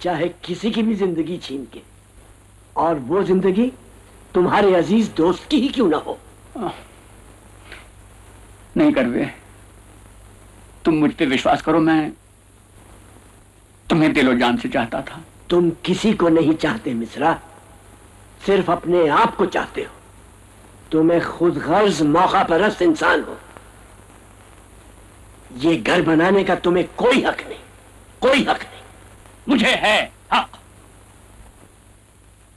चाहे किसी की भी जिंदगी छीन के, और वो जिंदगी तुम्हारे अजीज दोस्त की ही क्यों ना हो। नहीं करवे, तुम मुझ पे विश्वास करो, मैं तुम्हें दिलो जान से चाहता था। तुम किसी को नहीं चाहते मिश्रा, सिर्फ अपने आप को चाहते हो। तुम एक खुद गर्ज मौका परस्त इंसान हो। ये घर बनाने का तुम्हें कोई हक नहीं, कोई हक नहीं। मुझे है हक।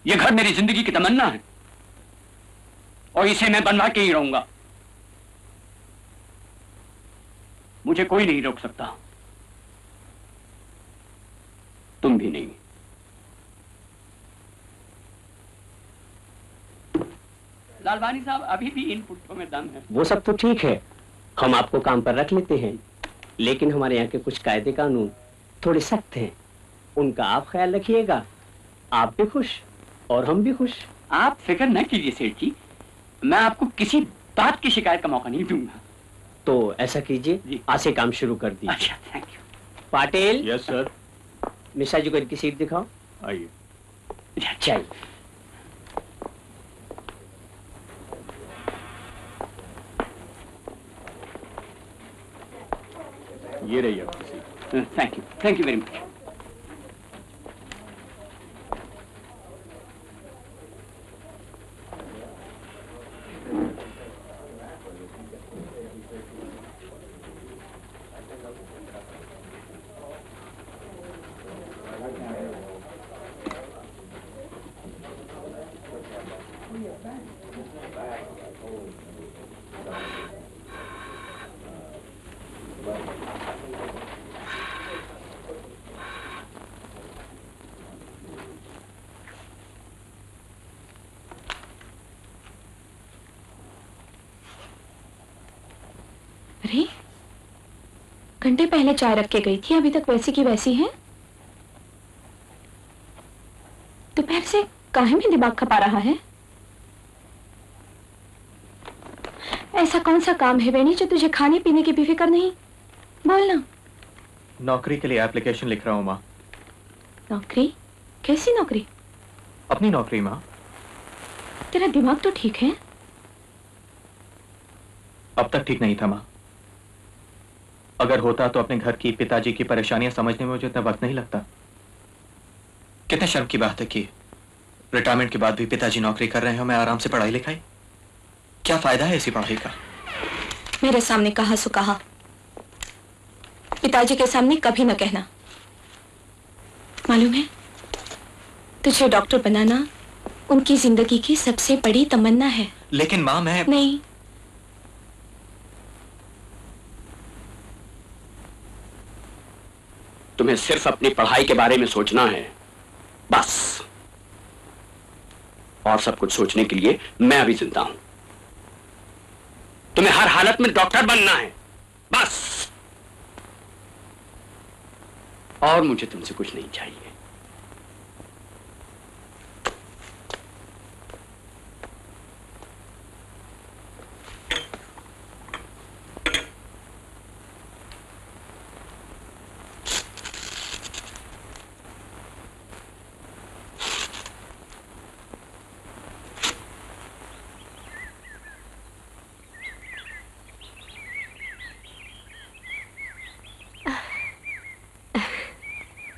ये घर मेरी जिंदगी की तमन्ना है और इसे मैं बनवा के ही रहूंगा। मुझे कोई नहीं रोक सकता, तुम भी नहीं। लालवानी साहब अभी भी इन पुट्ठों में दम है। वो सब तो ठीक है, हम आपको काम पर रख लेते हैं, लेकिन हमारे यहाँ के कुछ कायदे कानून थोड़े सख्त हैं। उनका आप ख्याल रखिएगा, आप भी खुश और हम भी खुश। आप फिक्र न कीजिए सेठ जी, मैं आपको किसी बात की शिकायत का मौका नहीं दूंगा। तो ऐसा कीजिए, आज से काम शुरू कर दीजिए। अच्छा, thank you. Patil. Yes sir. Mishra ji को इनकी सीट दिखाओ। आइए। अच्छा ये रही आपकी seat. Thank you, thank you very much. घंटे पहले चाय रख के गई थी, अभी तक वैसी की वैसी है। दोपहर से काहे में दिमाग खपा रहा है? ऐसा कौन सा काम है वेनी जो तुझे खाने पीने की भी फिक्र नहीं? बोलना। नौकरी के लिए एप्लीकेशन लिख रहा हूँ माँ। नौकरी? कैसी नौकरी? अपनी नौकरी माँ। तेरा दिमाग तो ठीक है? अब तक ठीक नहीं था माँ। अगर होता तो अपने घर की, पिताजी की परेशानियां समझने में मुझे इतना वक्त नहीं लगता। कितने शर्म की बात है कि रिटायरमेंट के बाद भी पिताजी नौकरी कर रहे हैं, मैं आराम से पढ़ाई लिखाई। क्या फायदा है ऐसी पढ़ाई का? मेरे सामने कहा सो कहा, पिताजी के सामने कभी न कहना। मालूम है तुझे डॉक्टर बनाना उनकी जिंदगी की सबसे बड़ी तमन्ना है। लेकिन माँ मैं नहीं। तुम्हें सिर्फ अपनी पढ़ाई के बारे में सोचना है, बस। और सब कुछ सोचने के लिए मैं अभी जिंदा हूं। तुम्हें हर हालत में डॉक्टर बनना है, बस। और मुझे तुमसे कुछ नहीं चाहिए।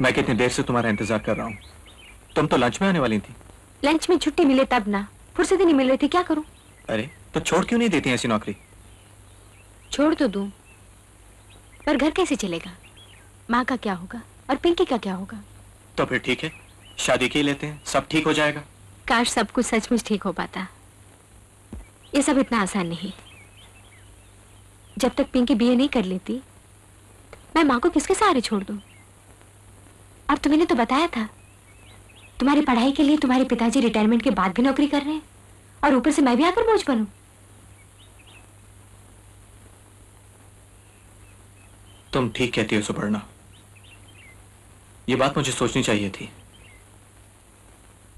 मैं कितनी देर से तुम्हारा इंतजार कर रहा हूँ, तुम तो लंच में आने वाली थी। लंच में छुट्टी मिले तब ना, फुर्सत ही नहीं मिल रही थी, क्या करूं? अरे तो छोड़ क्यों नहीं देती ऐसी नौकरी? छोड़ तो दूं, पर घर कैसे चलेगा? माँ का क्या होगा और पिंकी का क्या होगा? तो फिर ठीक है, शादी के लेते हैं, सब ठीक हो जाएगा। काश सब कुछ सचमुच ठीक हो पाता। ये सब इतना आसान नहीं। जब तक पिंकी बीए नहीं कर लेती, मैं माँ को किसके सहारे छोड़ दूं? और तुम्हें तो बताया था तुम्हारी पढ़ाई के लिए तुम्हारे पिताजी रिटायरमेंट के बाद भी नौकरी कर रहे हैं, और ऊपर से मैं भी आकर बोझ बनूं। तुम ठीक कहती हो सुपर्णा, ये बात मुझे सोचनी चाहिए थी।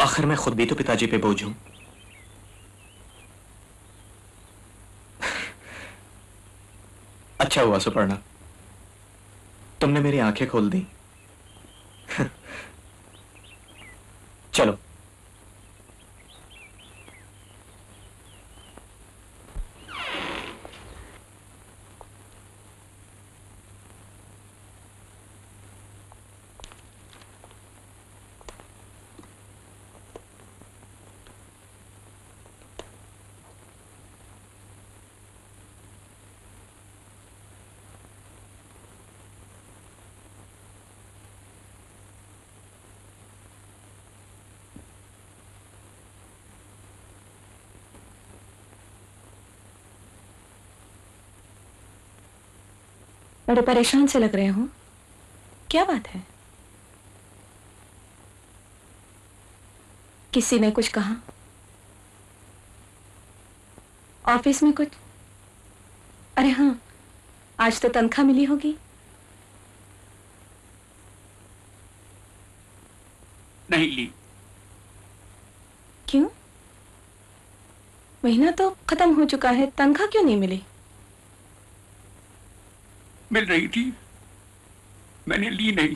आखिर मैं खुद भी तो पिताजी पे बोझ हूं। अच्छा हुआ सुपर्णा, तुमने मेरी आंखें खोल दी। चलो बड़े परेशान से लग रहे हो, क्या बात है? किसी ने कुछ कहा? ऑफिस में कुछ? अरे हाँ, आज तो तनख्वाह मिली होगी। नहीं ली। क्यों? महीना तो खत्म हो चुका है, तनख्वाह क्यों नहीं मिली? मिल रही थी, मैंने ली नहीं।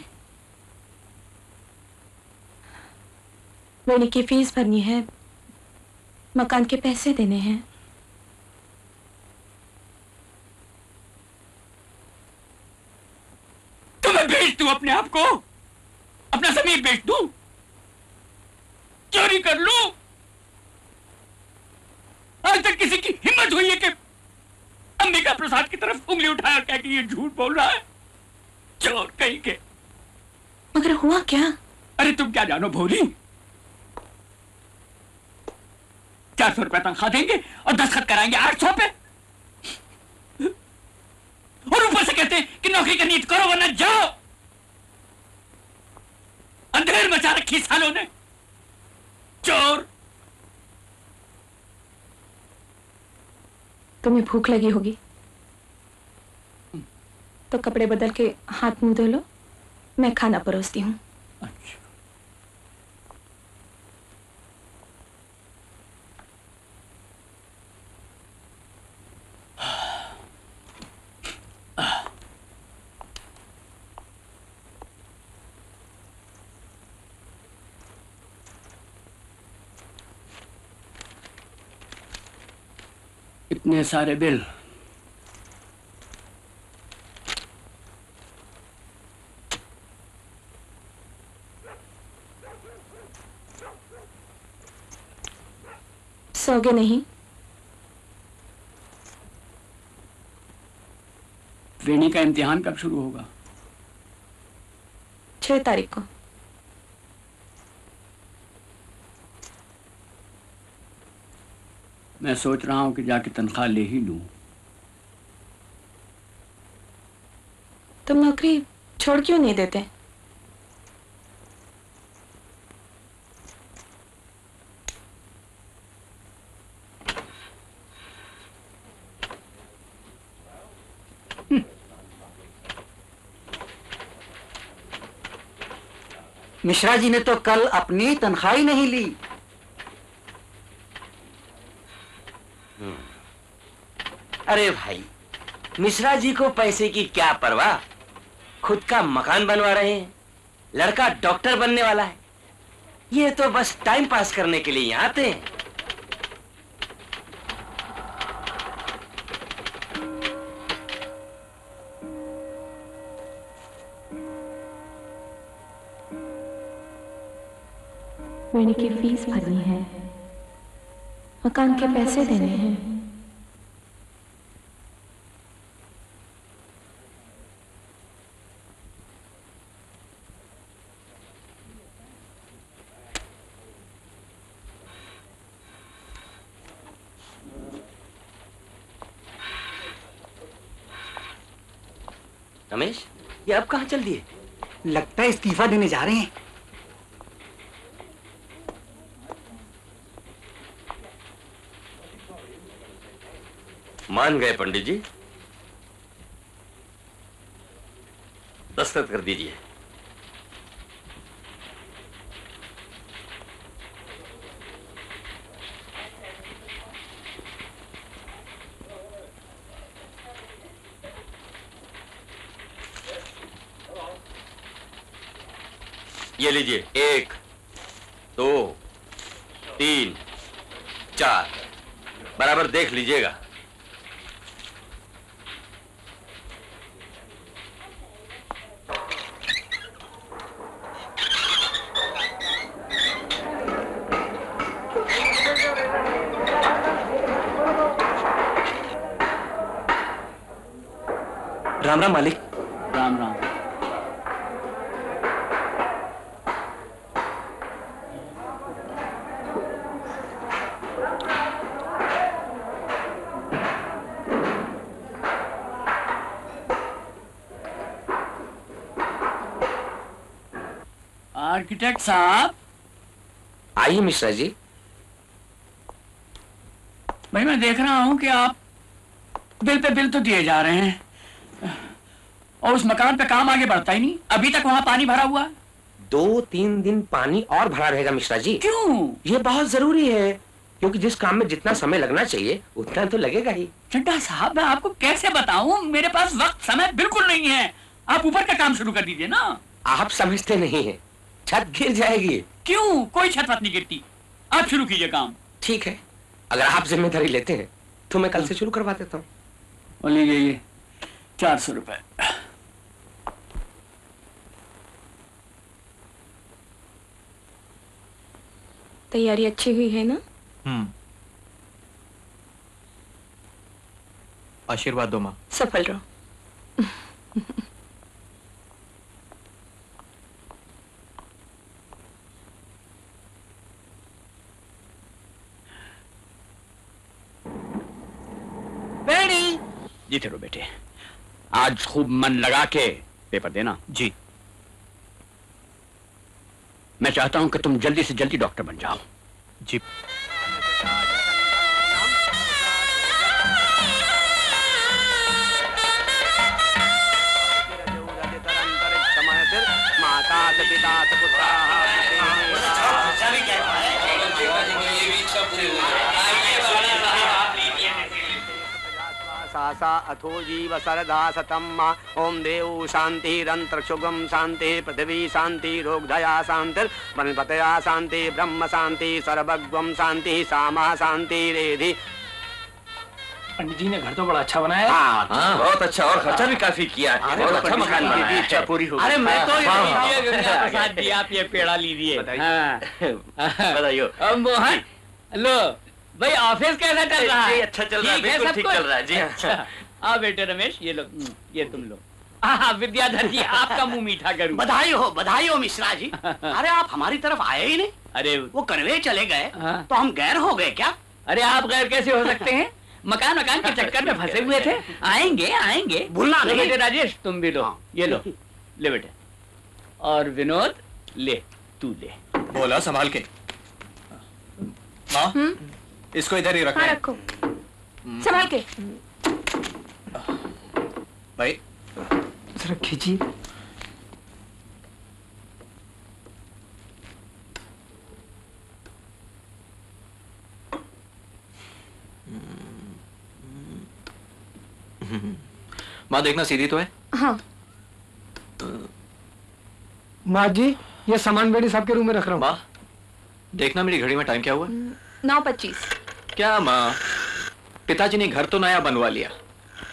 वेनी की फीस भरनी है, मकान के पैसे देने हैं। तो मैं बेच दूं अपने आप को, अपना जमीन बेच दूं, चोरी कर लूं? आज तक किसी की हिम्मत हुई है कि अंबिका प्रसाद की तरफ उंगली उठाया क्या कि ये झूठ बोल रहा है, चोर कहीं के। मगर हुआ क्या? अरे तुम क्या जानो भोली, 400 रुपया तनख्वाह देंगे और 10 खत कराएंगे 800 पे, और ऊपर से कहते हैं कि नौकरी का नीति करो वरना जाओ। अंधेर मचा रखी सालों ने, चोर। तुम्हें भूख लगी होगी तो कपड़े बदल के हाथ मुंह धो लो, मैं खाना परोसती हूँ। अच्छा। इतने सारे बिल, सोगे नहीं? वेनी का इम्तिहान कब शुरू होगा? 6 तारीख को। मैं सोच रहा हूं कि जाके तनख्वाह ले ही लूं। तुम नौकरी छोड़ क्यों नहीं देते? मिश्रा जी ने तो कल अपनी तनख्वाह ही नहीं ली। अरे भाई, मिश्रा जी को पैसे की क्या परवाह, खुद का मकान बनवा रहे हैं, लड़का डॉक्टर बनने वाला है, ये तो बस टाइम पास करने के लिए यहाँ आते हैं। वेनी की फीस भरनी है, मकान के पैसे देने हैं। रमेश, ये अब कहाँ चल दिए? लगता है इस्तीफा देने जा रहे हैं। मान गए पंडित जी, दस्तखत कर दीजिए। ये लीजिए, 1 2 3 4 बराबर देख लीजिएगा। राम राम मालिक। राम राम। आर्किटेक्ट साहब आइए मिश्रा जी। भाई मैं देख रहा हूँ कि आप बिल पे बिल तो दिए जा रहे हैं और उस मकान पे काम आगे बढ़ता ही नहीं। अभी तक वहाँ पानी भरा हुआ, 2-3 दिन पानी और भरा रहेगा मिश्रा जी। क्यों? ये बहुत जरूरी है क्योंकि जिस काम में जितना समय लगना चाहिए उतना तो लगेगा ही। चड्डा साहब मैं आपको कैसे बताऊँ, मेरे पास वक्त समय बिल्कुल नहीं है। आप ऊपर का काम शुरू कर दीजिए ना। आप समझते नहीं है, छत गिर जाएगी। क्यों? कोई छत पत नहीं गिरती, आप शुरू कीजिए काम। ठीक है, अगर आप जिम्मेदारी लेते हैं तो मैं कल से शुरू करवा देता हूँ। और लीजिए ये 400 रुपए। तैयारी अच्छी हुई है ना? आशीर्वाद दो माँ। सफल रहो। बेटी जी तेरो बेटे, आज खूब मन लगा के पेपर देना जी। मैं चाहता हूं कि तुम जल्दी से जल्दी डॉक्टर बन जाओ जी। सा अथो जीव सरदा सतम ओम देव शांति रंत्रक्षुगम शांति पृथ्वी शांति रोगधया शांति वनपतया शांति ब्रह्म शांति सर्वगम शांति सामा शांति रेधि। पंडित जी ने घर तो बड़ा अच्छा बनाया। हाँ, बहुत अच्छा और खर्चा भी काफी किया। बहुत अच्छा मकान बनाया, इच्छा पूरी हो गई। अरे मैं तो प्रसाद जी आप ये पेड़ा लीजिए। मोहन लो भाई, ऑफिस कैसा चल रहा है? अच्छा चल रहा है, बिल्कुल ठीक चल रहा है जी। अच्छा आ बेटे रमेश, ये लो, ये तुम लो। विद्याधर जी आपका मुंह मीठा करूं। बधाई हो, बधाई हो मिश्रा जी। अरे आप हमारी तरफ आए ही नहीं। अरे वो करवे चले गए तो हम गैर हो गए क्या? अरे आप गैर कैसे हो सकते हैं? मकान मकान के चक्कर में फंसे हुए थे। आएंगे आएंगे, भूलना नहीं। बेटे राजेश तुम भी लो, ये लो, ले बेटे। और विनोद ले, तू ले। बोला संभाल के माँ, इसको इधर ही रखना। हाँ, रखो संभाल के। भाई जरा खींचिए। माँ देखना सीधी तो है। हाँ माँ जी, ये सामान बेड़ी साहब के रूम में रख रहा हूँ। माँ देखना मेरी घड़ी में टाइम क्या हुआ। 9:25। क्या माँ, पिताजी ने घर तो नया बनवा लिया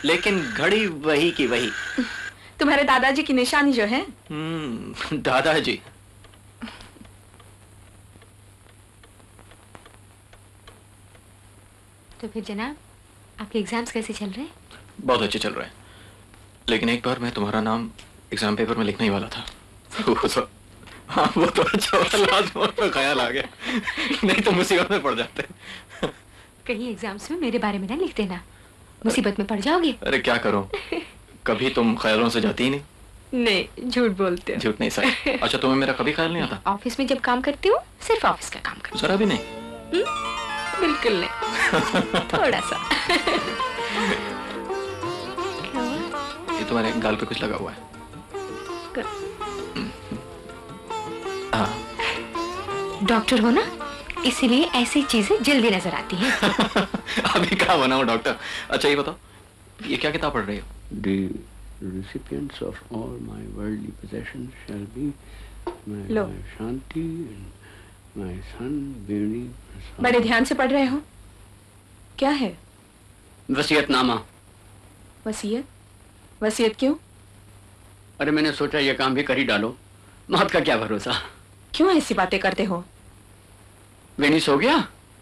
लेकिन घड़ी वही की वही। तुम्हारे दादाजी की निशानी जो है। दादाजी तो फिर जनाब आपके एग्जाम्स कैसे चल रहे हैं? बहुत अच्छे चल रहे हैं, लेकिन एक बार मैं तुम्हारा नाम एग्जाम पेपर में लिखने ही वाला था। हाँ वो तो अच्छा वाला ख्याल आ गया, नहीं तो मुसीबत में पड़ जाते। कहीं एग्जाम्स में मेरे बारे में ना लिख देना, मुसीबत में पड़ जाओगे। अरे क्या करो, कभी तुम ख्यालों से जाती ही नहीं। नहीं झूठ बोलते हो। झूठ नहीं सर। अच्छा तुम्हें मेरा कभी ख्याल नहीं आता? ऑफिस में जब काम करती हूँ सिर्फ ऑफिस का काम करती हूँ। जरा भी नहीं? बिल्कुल नहीं, थोड़ा सा। ये तुम्हारे गाल पे कुछ लगा हुआ है। डॉक्टर हो ना, इसीलिए ऐसी चीजें जल्दी नजर आती हैं। अभी क्या बनाऊं डॉक्टर? अच्छा ये बताओ, ये क्या किताब पढ़ रही हो? The recipients of all my worldly possessions shall be my Shanti and my son Veni Prasad। बड़े ध्यान से पढ़ रहे हो। क्या है? वसीयतनामा। वसीयत? वसीयत क्यों? अरे मैंने सोचा ये काम भी कर ही डालो, मौत का क्या भरोसा। क्यों ऐसी बातें करते हो? वेनी सो गया?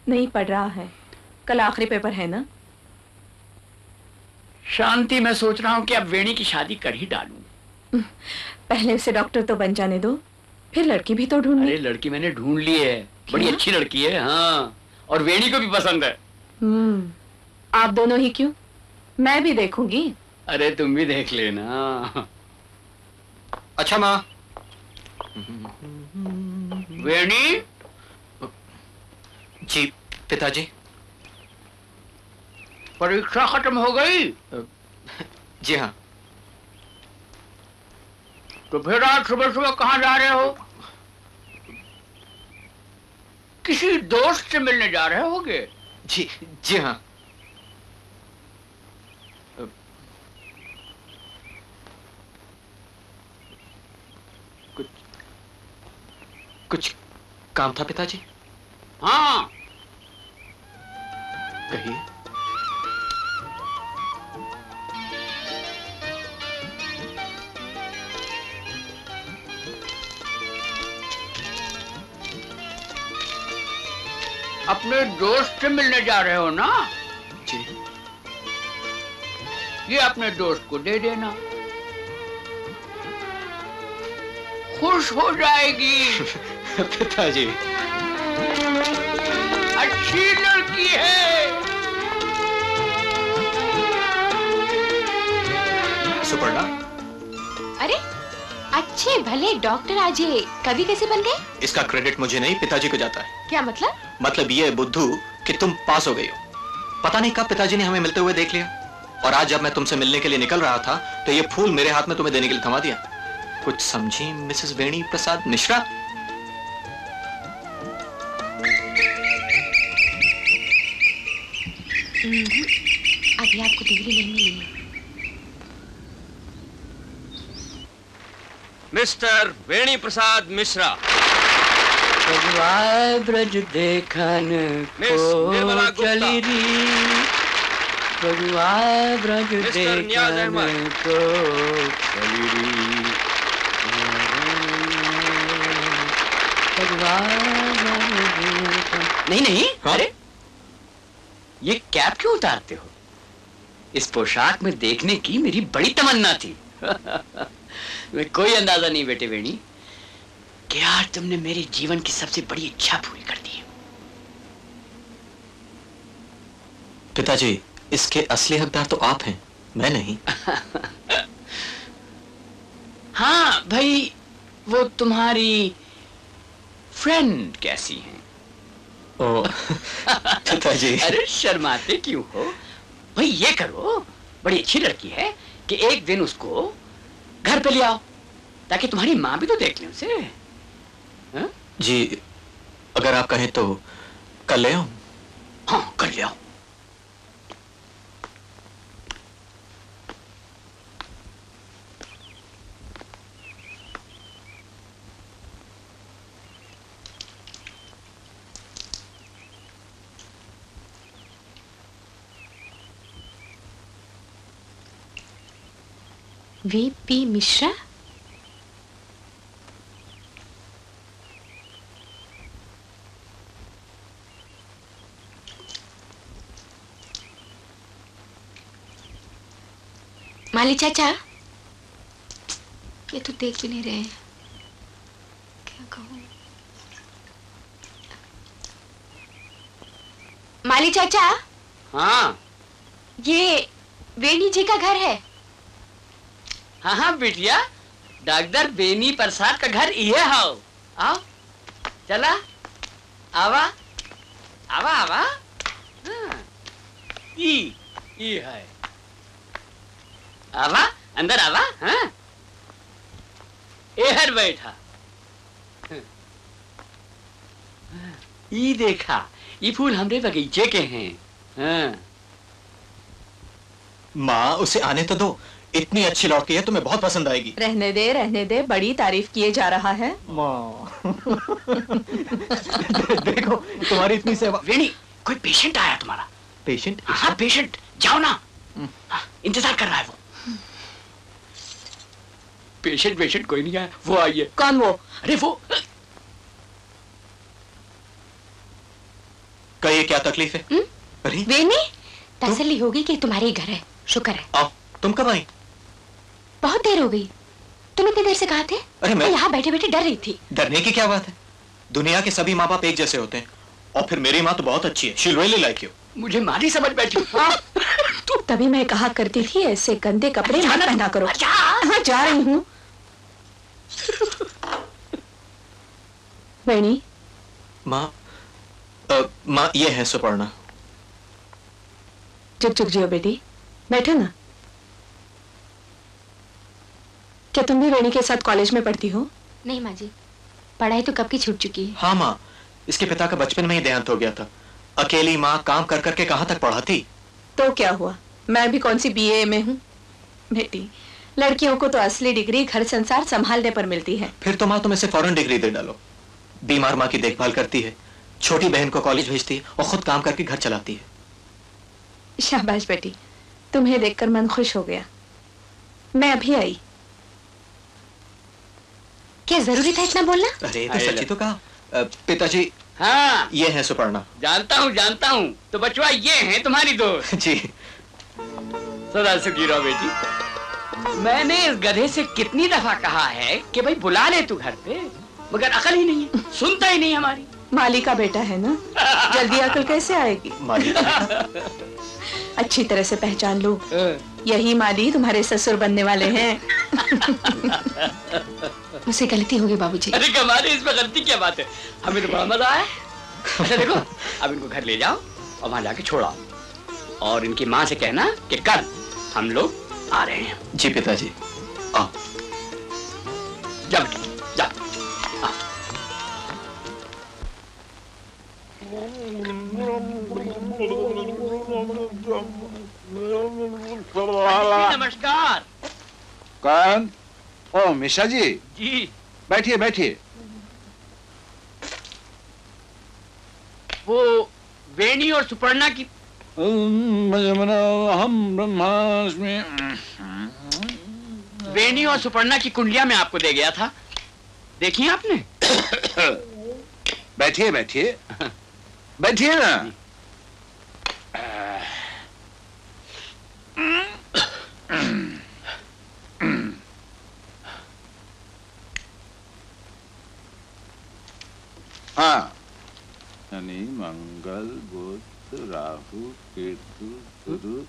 नहीं पढ़ रहा है, कल आखिरी पेपर है ना। शांति मैं सोच रहा हूँ कि अब वेनी की शादी कर ही डालूं। पहले उसे डॉक्टर तो बन जाने दो, फिर लड़की भी तो ढूंढ। अरे लड़की मैंने ढूंढ ली है, बड़ी अच्छी लड़की है। हाँ और वेनी को भी पसंद है। आप दोनों ही क्यों? मैं भी देखूंगी। अरे तुम भी देख लेना। अच्छा माँ वेणी जी पिताजी। परीक्षा खत्म हो गई? जी हाँ। तो फिर आज सुबह सुबह कहाँ जा रहे हो? किसी दोस्त से मिलने जा रहे होगे? जी जी हाँ। कुछ काम था पिताजी? हाँ कहिए। अपने दोस्त से मिलने जा रहे हो ना? जी। ये अपने दोस्त को दे देना, खुश हो जाएगी। पिताजी अच्छी लड़की है। सुपर्णा। अरे अच्छे भले डॉक्टर अजय कवि कैसे बन गए? इसका क्रेडिट मुझे नहीं पिताजी को जाता है। क्या मतलब? मतलब ये बुद्धू कि तुम पास हो गई हो। पता नहीं कब पिताजी ने हमें मिलते हुए देख लिया और आज जब मैं तुमसे मिलने के लिए निकल रहा था तो ये फूल मेरे हाथ में तुम्हें देने के लिए थमा दिया। कुछ समझी मिसेस वेणी प्रसाद मिश्रा? अभी आपको डिग्री नहीं मिली। मिस्टर वेणी प्रसाद मिश्रा। ब्रज देखन को चली री, ब्रज देखन को चली री, नहीं नहीं। अरे ये कैप क्यों उतारते हो? इस पोशाक में देखने की मेरी बड़ी तमन्ना थी। मैं कोई अंदाजा नहीं बेटे वेणी कि आज तुमने मेरे जीवन की सबसे बड़ी इच्छा पूरी कर दी। पिताजी इसके असली हकदार तो आप हैं, मैं नहीं। हाँ भाई वो तुम्हारी फ्रेंड कैसी है? ओ, पिताजी। अरे शर्माते क्यों हो भाई? ये करो, बड़ी अच्छी लड़की है कि एक दिन उसको घर पे ले आओ ताकि तुम्हारी माँ भी तो देख ले उसे। हा? जी अगर आप कहें तो कल ले आओ। हाँ कल ले आओ। वीपी मिश्रा। माली चाचा ये तो देख ही नहीं रहे हैं, क्या कहूँ। माली चाचा। हाँ ये वेणी जी का घर है। हाँ हाँ बिटिया, डॉक्टर वेणी प्रसाद का घर ये हाओ। आओ चला आवा आवा आवा। हाँ। ई है आवा, अंदर आवा। हाँ एहर बैठा। ई देखा ई फूल हमरे बगीचे के हैं। हाँ। माँ उसे आने तो दो, इतनी अच्छी लड़की है तुम्हें बहुत पसंद आएगी। रहने दे रहने दे, बड़ी तारीफ किए जा रहा है। देखो तुम्हारी इतनी सेवा। वेणी कोई पेशेंट आया तुम्हारा। पेशेंट? हाँ पेशेंट, जाओ ना। हाँ, इंतजार कर रहा है वो। पेशेंट पेशेंट कोई नहीं आया, वो आई है। कौन वो? अरे वो कहिए क्या तकलीफ है? वेणी तसल्ली होगी कि तुम्हारे घर है, शुक्र है। आओ तुम कब आई? बहुत देर हो गई, तुम इतनी देर से कहाँ थे? अरे मैं यहाँ बैठे बैठे डर रही थी। डरने की क्या बात है, दुनिया के सभी माँ बाप एक जैसे होते हैं और फिर मेरी माँ तो बहुत अच्छी है। She really like you. मुझे माँ नहीं समझ बैठी। तभी मैं कहा करती थी ऐसे गंदे कपड़े मत पहना करो। हाँ जा रही हूँ। वेणी। माँ, माँ ये है सुपर्णा। चुप चुप जियो बेटी, बैठो ना। क्या तुम भी वेणी के साथ कॉलेज में पढ़ती हो? नहीं माँ जी, पढ़ाई तो कब की छूट चुकी है। हाँ माँ, इसके पिता का बचपन में ही देहांत हो गया था। अकेली माँ काम कर करके कहाँ तक पढ़ाती। तो क्या हुआ, मैं भी कौन सी बीए में हूँ बेटी। लड़कियों को तो असली डिग्री घर संसार संभालने पर मिलती है। फिर तो माँ तुम इसे फौरन डिग्री दे डालो। बीमार माँ की देखभाल करती है, छोटी बहन को कॉलेज भेजती है और खुद काम करके घर चलाती है। शाबाश बेटी, तुम्हें देखकर मन खुश हो गया। मैं अभी आई। क्या जरूरी था इतना बोलना? अरे तो सच्ची तो कहा पिताजी। हाँ ये है सुपर्णा। जानता हूँ जानता हूँ। तो बचवा ये है तुम्हारी दोस्त। जी सदा सुखी रहो बेटी। मैंने इस गधे से कितनी दफा कहा है कि भाई बुला ले तू घर पे, मगर अकल ही नहीं है, सुनता ही नहीं हमारी। माली का बेटा है ना, जल्दी अकल कैसे आएगी। अच्छी तरह से पहचान लो, यही माली तुम्हारे ससुर बनने वाले हैं। मुझसे गलती होगी बाबूजी। अरे कमाल है, इसमें गलती क्या बात है, हमें तो बड़ा मजा आया। अच्छा देखो, अब इनको घर ले जाओ और वहां जाके छोड़ा, और इनकी माँ से कहना कि कल हम लोग आ रहे हैं। जी पिताजी। आओ जा बेटा जा। नमस्कार। कौन? ओ मिश्रा जी। जी बैठिए बैठिए। वो वेणी और सुपर्णा की कुंडलियां मैं आपको दे गया था, देखिए आपने। बैठिए बैठिए बैठिए ना। हाँ यानी मंगल बुध राहु केतु गुरु।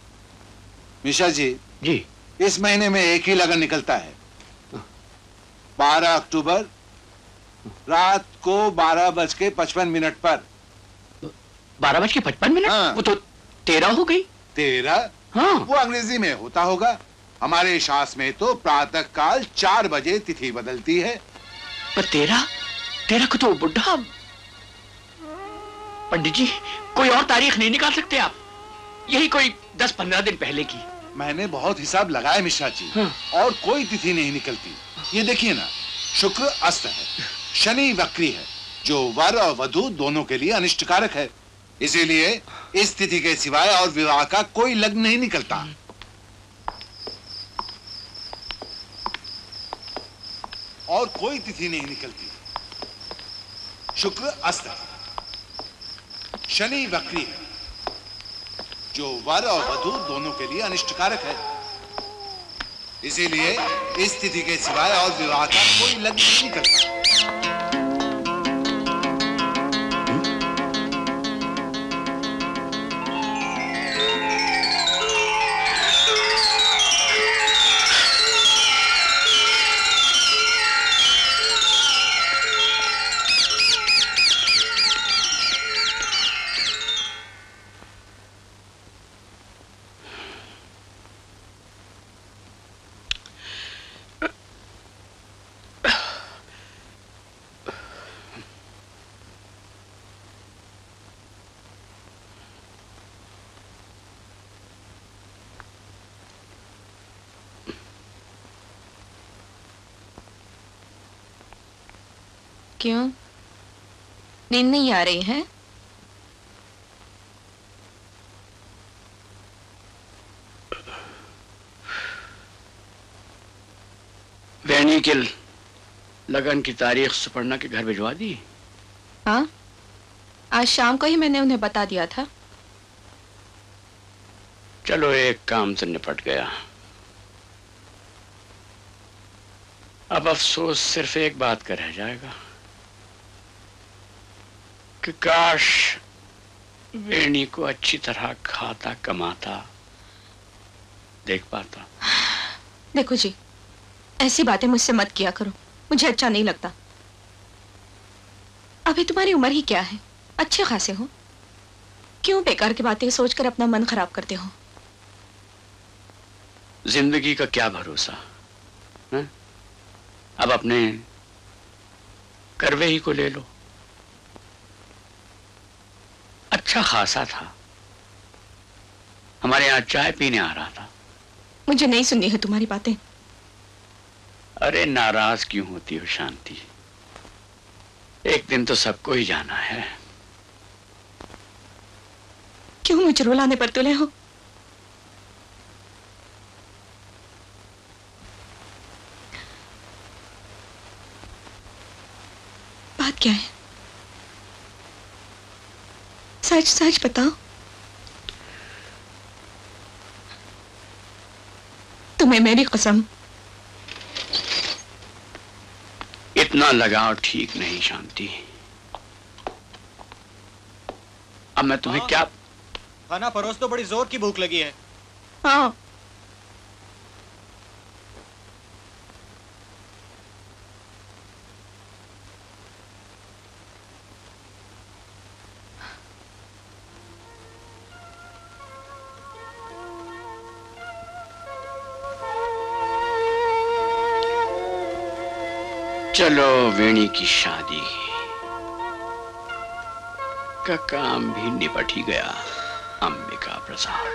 मिश्रा जी जी, इस महीने में एक ही लगन निकलता है, 12 अक्टूबर रात को 12:55 पर। 12:55? हाँ। वो तो 13 हो गई। 13? हाँ। वो अंग्रेजी में होता होगा, हमारे शास्त्र में तो प्रातः काल 4 बजे तिथि बदलती है। पर 13 को तो बुढ़ा। पंडित जी कोई और तारीख नहीं निकाल सकते आप? यही कोई 10-15 दिन पहले की। मैंने बहुत हिसाब लगाया मिश्रा जी। हाँ। और कोई तिथि नहीं निकलती। ये देखिए ना, शुक्र अस्त है, शनि वक्री है, जो वर और वधू दोनों के लिए अनिष्टकारक है, इसीलिए इस तिथि के सिवाय और विवाह का कोई लग्न नहीं निकलता। और कोई तिथि नहीं निकलती। शुक्र अस्त है, शनि वक्री है, जो वर और वधू दोनों के लिए अनिष्टकारक है, इसीलिए इस तिथि के सिवाय और विवाह का कोई लग्न नहीं निकलता। क्यों नींद नहीं आ रही है? वेणी के लगन की तारीख सुपर्णा के घर भिजवा दी? हाँ, आज शाम को ही मैंने उन्हें बता दिया था। चलो एक काम से निपट गया। अब अफसोस सिर्फ एक बात का रह जाएगा कि काश वेणी को अच्छी तरह खाता कमाता देख पाता। देखो जी, ऐसी बातें मुझसे मत किया करो, मुझे अच्छा नहीं लगता। अभी तुम्हारी उम्र ही क्या है, अच्छे खासे हो, क्यों बेकार की बातें सोचकर अपना मन खराब करते हो? जिंदगी का क्या भरोसा है? अब अपने करवे ही को ले लो, अच्छा खासा था, हमारे यहाँ चाय पीने आ रहा था। मुझे नहीं सुननी है तुम्हारी बातें। अरे नाराज क्यों होती हो शांति, एक दिन तो सबको ही जाना है। क्यों मुझे रुलाने पर तुले हो? बात क्या है, सच सच बताओ। तुम्हें मेरी कसम। इतना लगाव ठीक नहीं शांति। अब मैं तुम्हें क्या खाना परोस तो, बड़ी जोर की भूख लगी है। हाँ। चलो वेणी की शादी का काम भी निपट ही गया। अंबिका प्रसाद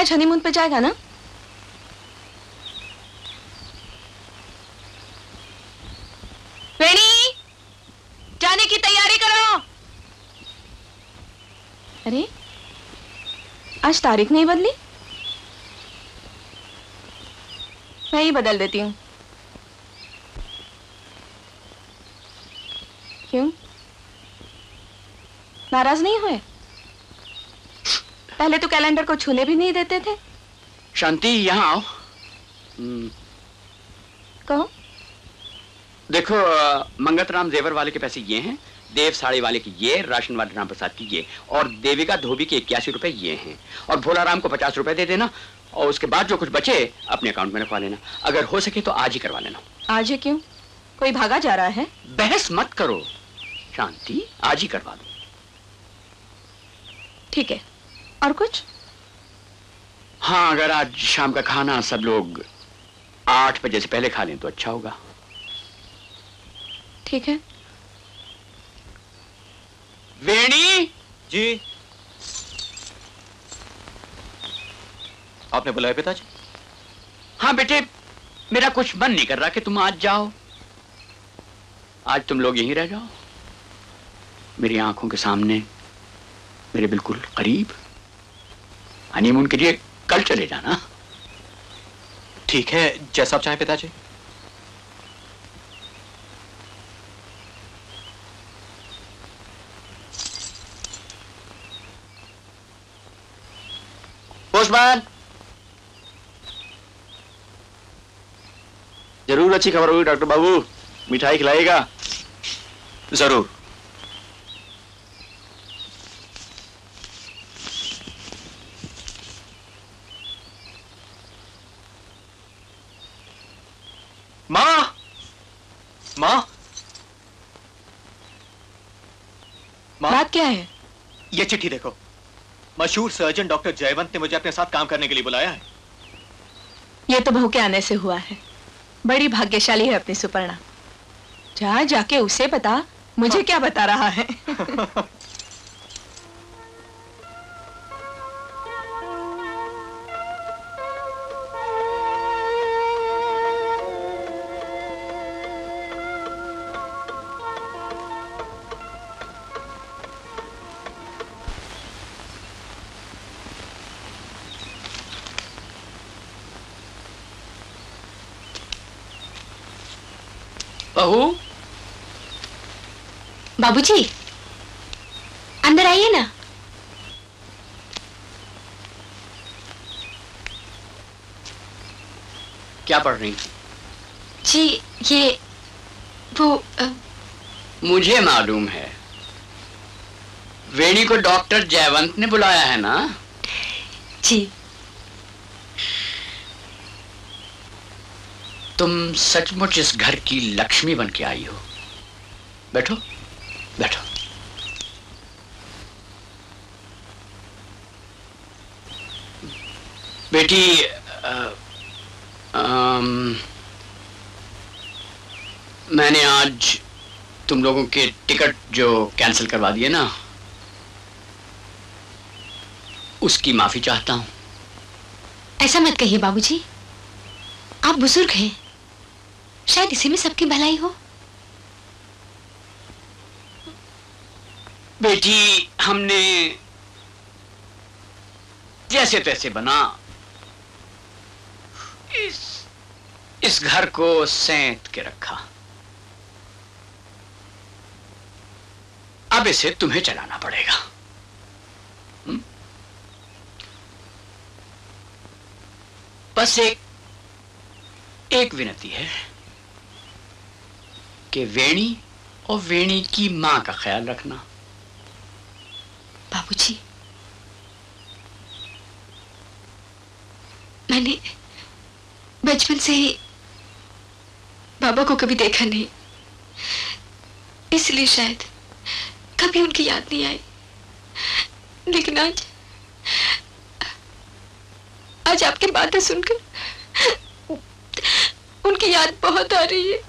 आज हनीमून पे जाएगा ना? वेणी, जाने की तैयारी करो। अरे आज तारीख नहीं बदली? मैं ही बदल देती हूँ। क्यों नाराज नहीं हुए? पहले तो कैलेंडर को छूने भी नहीं देते थे। शांति यहाँ आओ। कहो। देखो मंगत राम जेवर वाले के पैसे ये हैं, देव साड़ी वाले की ये, राशन वाले राम प्रसाद की ये, और देविका धोबी के 81 रुपए ये हैं, और भोला राम को 50 रुपए दे देना, और उसके बाद जो कुछ बचे अपने अकाउंट में रखवा लेना। अगर हो सके तो आज ही करवा लेना। आज ही क्यों, कोई भागा जा रहा है? बहस मत करो शांति, आज ही करवा दो। ठीक है, और कुछ? हाँ, अगर आज शाम का खाना सब लोग 8 बजे से पहले खा लें तो अच्छा होगा। ठीक है। वेणी जी, आपने बुलाया पिताजी? हाँ बेटे, मेरा कुछ मन नहीं कर रहा कि तुम आज जाओ। आज तुम लोग यहीं रह जाओ, मेरी आंखों के सामने, मेरे बिल्कुल करीब। हनीमून के लिए कल चले जाना। ठीक है, जैसा आप चाहें पिताजी। पोस्टमैन, जरूर अच्छी खबर होगी डॉक्टर बाबू, मिठाई खिलाएगा जरूर। क्या है ये चिट्ठी? देखो, मशहूर सर्जन डॉक्टर जयवंत ने मुझे अपने साथ काम करने के लिए बुलाया है। ये तो बहू के आने से हुआ है। बड़ी भाग्यशाली है अपनी सुपर्णा। जा जाके उसे बता, मुझे क्या बता रहा है। बहू। बाबूजी अंदर आइए ना। क्या पढ़ रही थी? जी ये वो मुझे मालूम है। वेणी को डॉक्टर जयवंत ने बुलाया है ना? जी। तुम सचमुच इस घर की लक्ष्मी बन के आई हो। बैठो बैठो। बेटी मैंने आज तुम लोगों के टिकट जो कैंसिल करवा दिए ना, उसकी माफी चाहता हूँ। ऐसा मत कहिए बाबूजी, आप बुजुर्ग हैं, शायद इसी में सबकी भलाई हो। बेटी हमने जैसे तैसे बना इस घर को सैंत के रखा। अब इसे तुम्हें चलाना पड़ेगा। बस एक विनती है कि वेणी और वेणी की मां का ख्याल रखना। बाबूजी, मैंने बचपन से ही बाबा को कभी देखा नहीं, इसलिए शायद कभी उनकी याद नहीं आई। लेकिन आज आपकी बातें सुनकर उनकी याद बहुत आ रही है।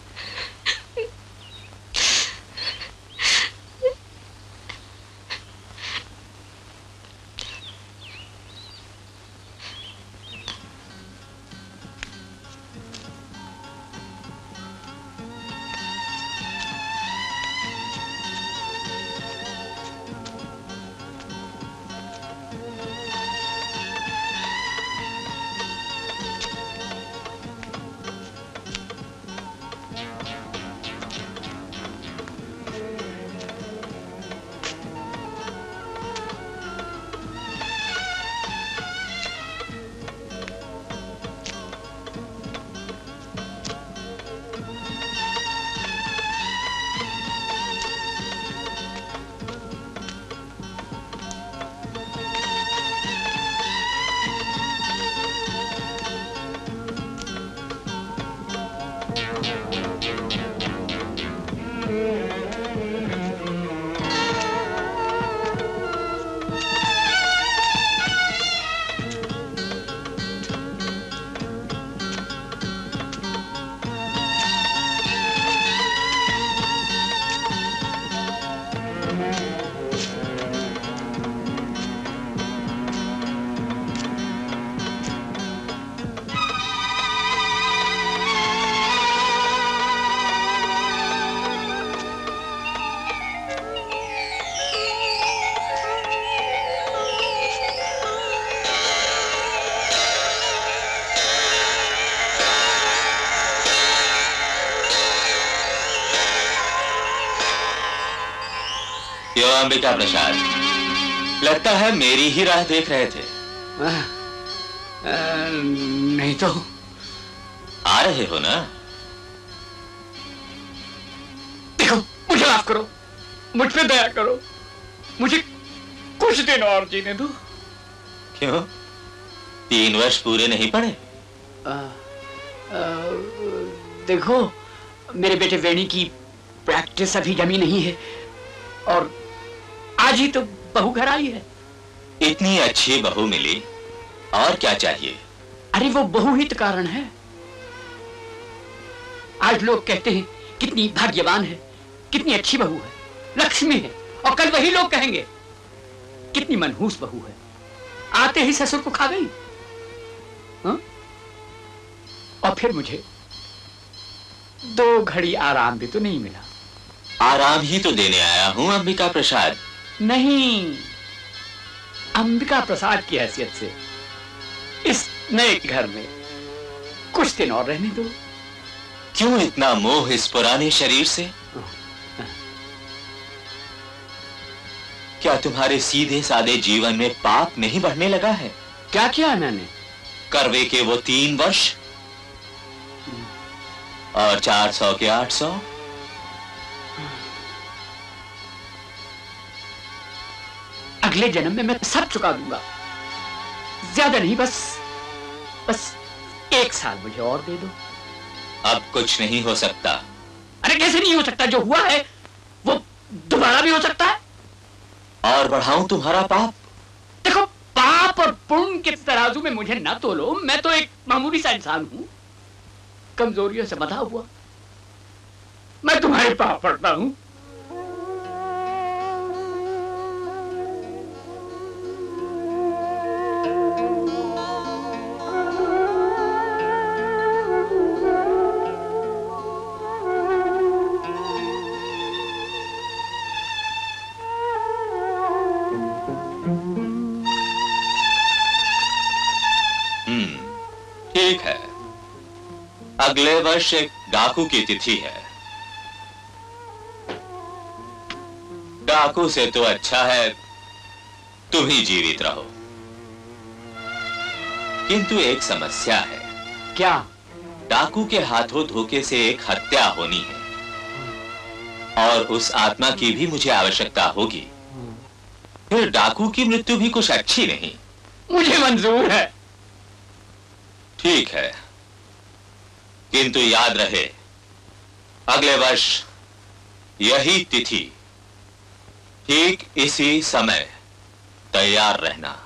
अंबिका प्रसाद, लगता है मेरी ही राह देख रहे थे। नहीं तो आ रहे हो ना? देखो, मुझे माफ करो, मुझ पे दया करो, मुझे कुछ दिन और जीने दो। क्यों? 3 वर्ष पूरे नहीं पड़े? देखो, मेरे बेटे वेणी की प्रैक्टिस अभी जमी नहीं है और आज ही तो बहू घर आई है। इतनी अच्छी बहू मिली, और क्या चाहिए? अरे वो बहू ही तो कारण है। आज लोग कहते हैं कितनी भाग्यवान है, कितनी अच्छी बहू है, लक्ष्मी है, और कल वही लोग कहेंगे कितनी मनहूस बहू है, आते ही ससुर को खा गई। और फिर मुझे 2 घड़ी आराम भी तो नहीं मिला। आराम ही तो देने आया हूँ अंबिका प्रसाद। नहीं, अंबिका प्रसाद की हैसियत से इस नए घर में कुछ दिन और रहने दो। क्यों इतना मोह इस पुराने शरीर से? क्या तुम्हारे सीधे साधे जीवन में पाप नहीं बढ़ने लगा है? क्या किया है मैंने? करवे के वो 3 वर्ष और 400 के 800। अगले जन्म में मैं सब चुका दूंगा। ज्यादा नहीं, बस 1 साल मुझे और दे दो। अब कुछ नहीं हो सकता। अरे कैसे नहीं हो सकता? जो हुआ है वो दोबारा भी हो सकता है। और बढ़ाऊं तुम्हारा पाप? देखो, पाप और पुण्य के तराजू में मुझे ना तोलो। मैं तो एक मामूली सा इंसान हूं, कमजोरियों से बंधा हुआ। मैं तुम्हारे पाप पड़ता हूं। ठीक है, अगले वर्ष डाकू की तिथि है। डाकू से तो अच्छा है तुम ही जीवित रहो। किंतु एक समस्या है। क्या? डाकू के हाथों धोखे से एक हत्या होनी है और उस आत्मा की भी मुझे आवश्यकता होगी। फिर डाकू की मृत्यु भी कुछ अच्छी नहीं। मुझे मंजूर है। ठीक है, किंतु याद रहे अगले वर्ष यही तिथि ठीक इसी समय तैयार रहना।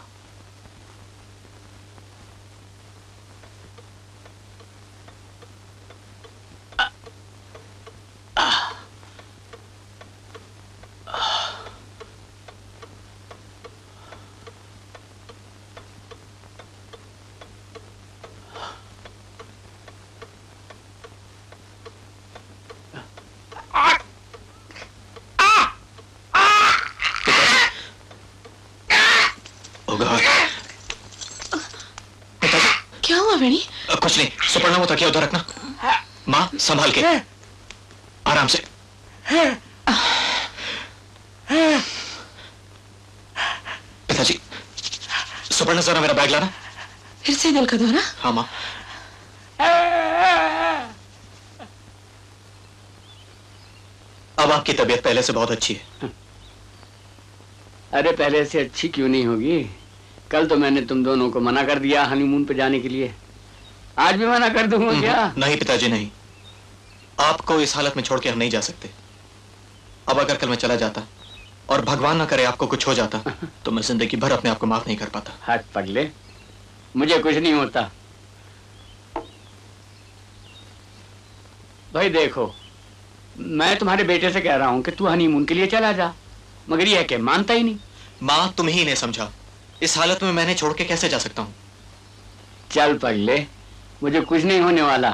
कुछ नहीं, सुपर्णा वो तकिया उधर रखना। माँ संभाल के, आराम से। पिताजी, सुपर्णा जरा मेरा बैग लाना। फिर से दिल का दौरा? हाँ माँ। अब आपकी तबीयत पहले से बहुत अच्छी है। अरे पहले से अच्छी क्यों नहीं होगी? कल तो मैंने तुम दोनों को मना कर दिया हनीमून पे जाने के लिए। आज भी मना कर दूंगा क्या? नहीं पिताजी नहीं, आपको इस हालत में छोड़ के हम नहीं जा सकते। अब अगर कल मैं चला जाता और भगवान ना करे आपको कुछ हो जाता तो मैं जिंदगी भर अपने आप को माफ नहीं कर पाता। हाथ पगले, मुझे कुछ नहीं होता। भाई देखो, मैं तुम्हारे बेटे से कह रहा हूं कि तू हनीमून के लिए चला जा, मगर यह क्या मानता ही नहीं। माँ तुम ही इन्हें समझाओ, इस हालत में मैंने छोड़ के कैसे जा सकता हूँ। चल पगले, मुझे कुछ नहीं होने वाला।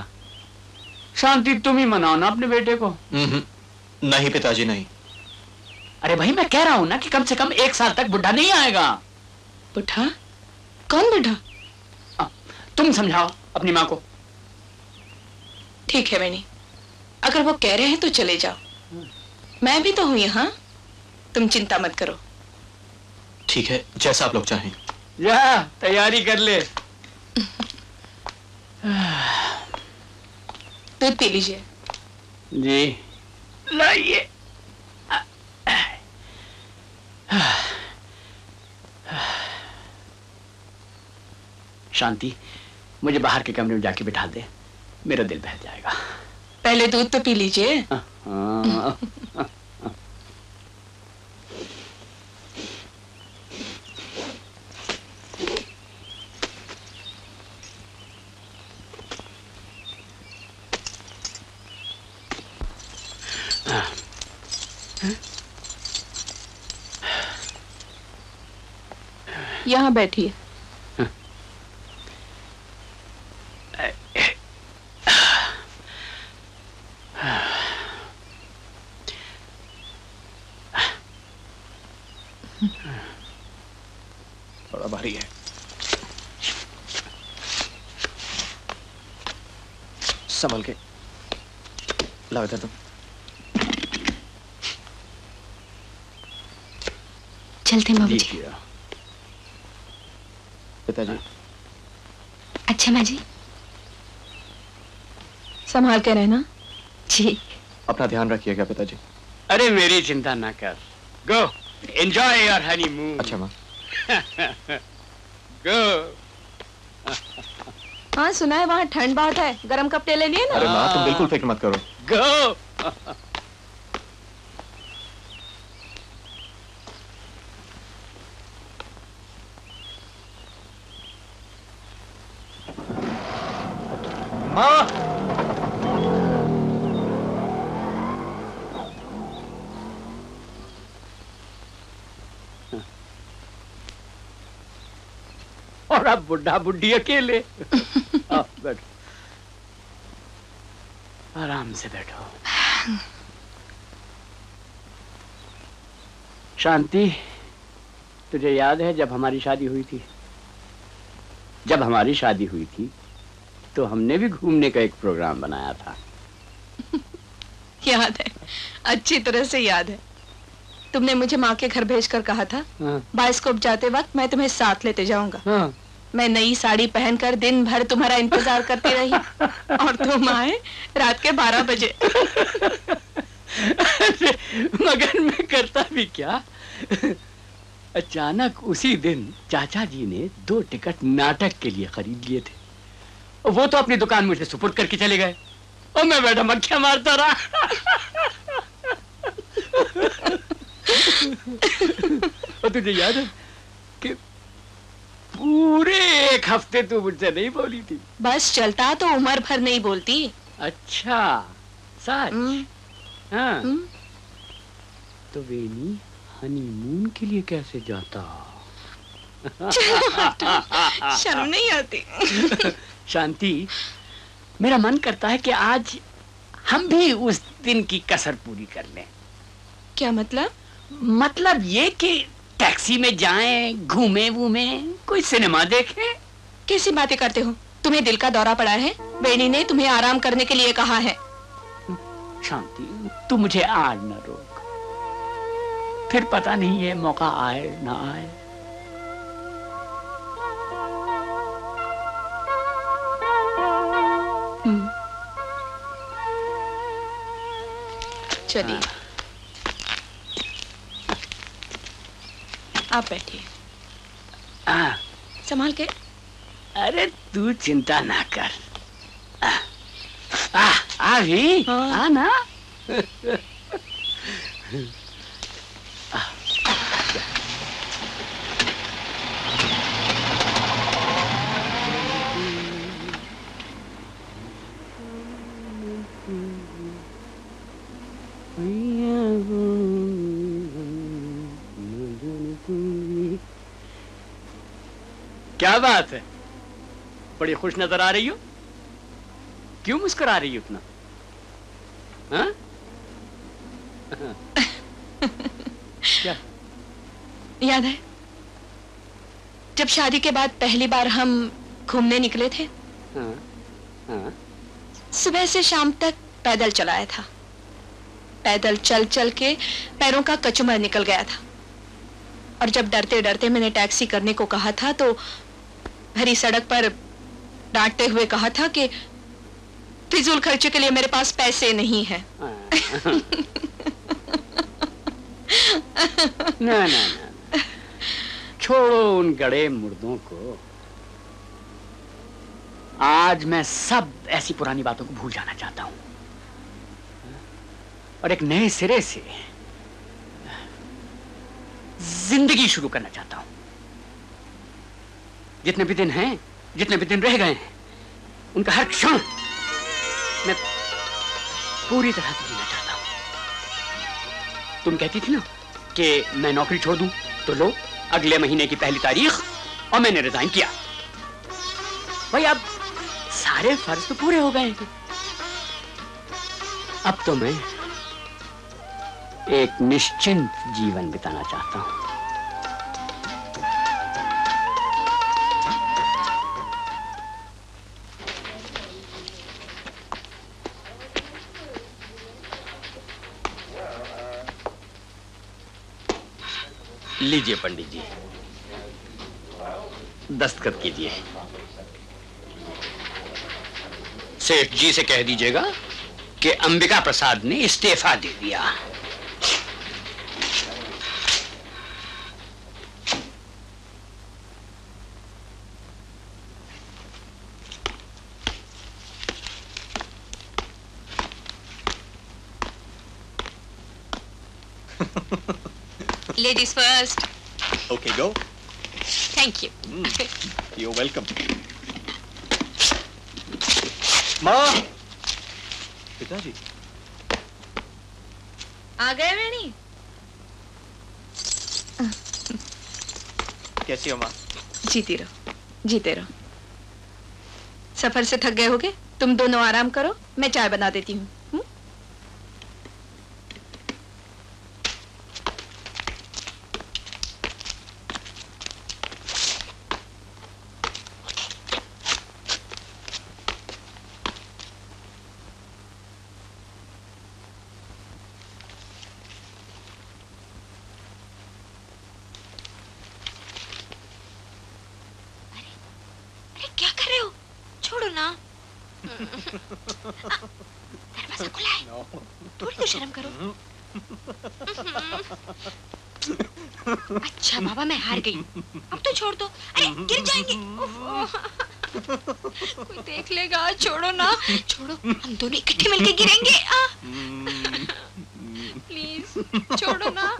शांति तुम ही मनाओ ना अपने बेटे को। नहीं पिताजी नहीं। अरे भाई मैं कह रहा हूं ना कि कम से कम 1 साल तक बुढ़ा नहीं आएगा। बुढ़ा? कौन बुढ़ा? तुम समझाओ अपनी माँ को। ठीक है वेनी, अगर वो कह रहे हैं तो चले जाओ। मैं भी तो हूं यहाँ, तुम चिंता मत करो। ठीक है, जैसा आप लोग चाहें। जा तैयारी कर ले। दूध पी लीजिए। जी लाइए। शांति, मुझे बाहर के कमरे में जाके बिठा दे, मेरा दिल बहल जाएगा। पहले दूध तो पी लीजिए। यहाँ बैठी है। बड़ा भारी है। संभल के। लाओ इधर तुम। चलते मामा जी। पिताजी। अच्छा माँ जी, संभाल के रहना जी। अपना ध्यान रखिएगा पिताजी। अरे मेरी चिंता ना कर, गो एंजॉय योर हनीमून। अच्छा माँ। गो। हाँ सुना है वहाँ ठंड बहुत है, गरम कपड़े ले लिए ना। अरे माँ तुम बिल्कुल फिक्र मत करो। गो। माँ और अब बुढ़ा बुढ़ी अकेले। बैठो, आराम से बैठो। शांति, तुझे याद है जब हमारी शादी हुई थी? जब हमारी शादी हुई थी तो हमने भी घूमने का एक प्रोग्राम बनाया था। याद है, अच्छी तरह से याद है। तुमने मुझे माँ के घर भेजकर कहा था बाइस्कोप जाते वक्त मैं तुम्हें साथ लेते जाऊंगा। मैं नई साड़ी पहनकर दिन भर तुम्हारा इंतजार करती रही और तुम आए रात के 12 बजे। मगर मैं करता भी क्या, अचानक उसी दिन चाचा जी ने 2 टिकट नाटक के लिए खरीद लिए थे। वो तो अपनी दुकान मुझे सुपुर्द करके चले गए और मैं बैठा मक्खियां मारता रहा। और तुझे याद है कि पूरे 1 हफ्ते तू मुझसे नहीं बोली थी। बस चलता तो उम्र भर नहीं बोलती। अच्छा सच? हाँ। तो वेनी हनीमून के लिए कैसे जाता? शर्म नहीं आती। शांति, मेरा मन करता है कि आज हम भी उस दिन की कसर पूरी कर लें। क्या मतलब? मतलब ये कि टैक्सी में जाएं, घूमें वूमें, कोई सिनेमा देखें। कैसी बातें करते हो? तुम्हें दिल का दौरा पड़ा है? बेनी ने तुम्हें आराम करने के लिए कहा है। शांति, तू मुझे आज न रोक, फिर पता नहीं है मौका आए ना आए। चलिए आप बैठिए। संभाल के। अरे तू चिंता ना कर। आ भी आ ना। क्या बात है, बड़ी खुश नजर आ रही हो। क्यों मुस्कुरा रही हो इतना? हाँ? क्या याद है जब शादी के बाद पहली बार हम घूमने निकले थे? हाँ, हाँ। सुबह से शाम तक पैदल चलाया था। पैदल चल चल के पैरों का कचूमर निकल गया था। और जब डरते डरते मैंने टैक्सी करने को कहा था तो भरी सड़क पर डांटते हुए कहा था कि फिजूल खर्चे के लिए मेरे पास पैसे नहीं है। ना ना ना, छोड़ो उन गड़े मुर्दों को। आज मैं सब ऐसी पुरानी बातों को भूल जाना चाहता हूँ और एक नए सिरे से जिंदगी शुरू करना चाहता हूँ। जितने भी दिन हैं, जितने भी दिन रह गए हैं, उनका हर क्षण मैं पूरी तरह से जीना चाहता हूँ। तुम कहती थी ना कि मैं नौकरी छोड़ दूँ, तो लो अगले महीने की 1 तारीख और मैंने रिजाइन किया। भाई अब सारे फर्ज तो पूरे हो गए हैं। अब तो मैं एक निश्चिंत जीवन बिताना चाहता हूं। लीजिए पंडित जी, दस्तखत कीजिए। सेठ जी से कह दीजिएगा कि अंबिका प्रसाद ने इस्तीफा दे दिया। Ladies first. Okay, go. Thank you. You're welcome. माँ, पिताजी आ गए। वेणी कैसी हो माँ? जीते रहो। सफर से थक गए होगे, तुम दोनों आराम करो, मैं चाय बना देती हूँ। अच्छा बाबा, मैं हार गई, अब तो छोड़ दो। अरे गिर जाएंगे, कोई देख लेगा। छोड़ो ना, छोड़ो, हम दोनों इकट्ठे मिलके गिरेंगे। प्लीज छोड़ो ना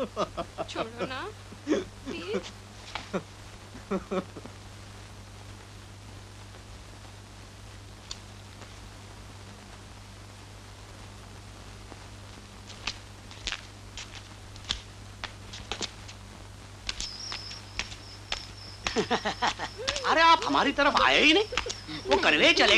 प्लीज। अरे आप हमारी तरफ आए ही नहीं। वो करवे चले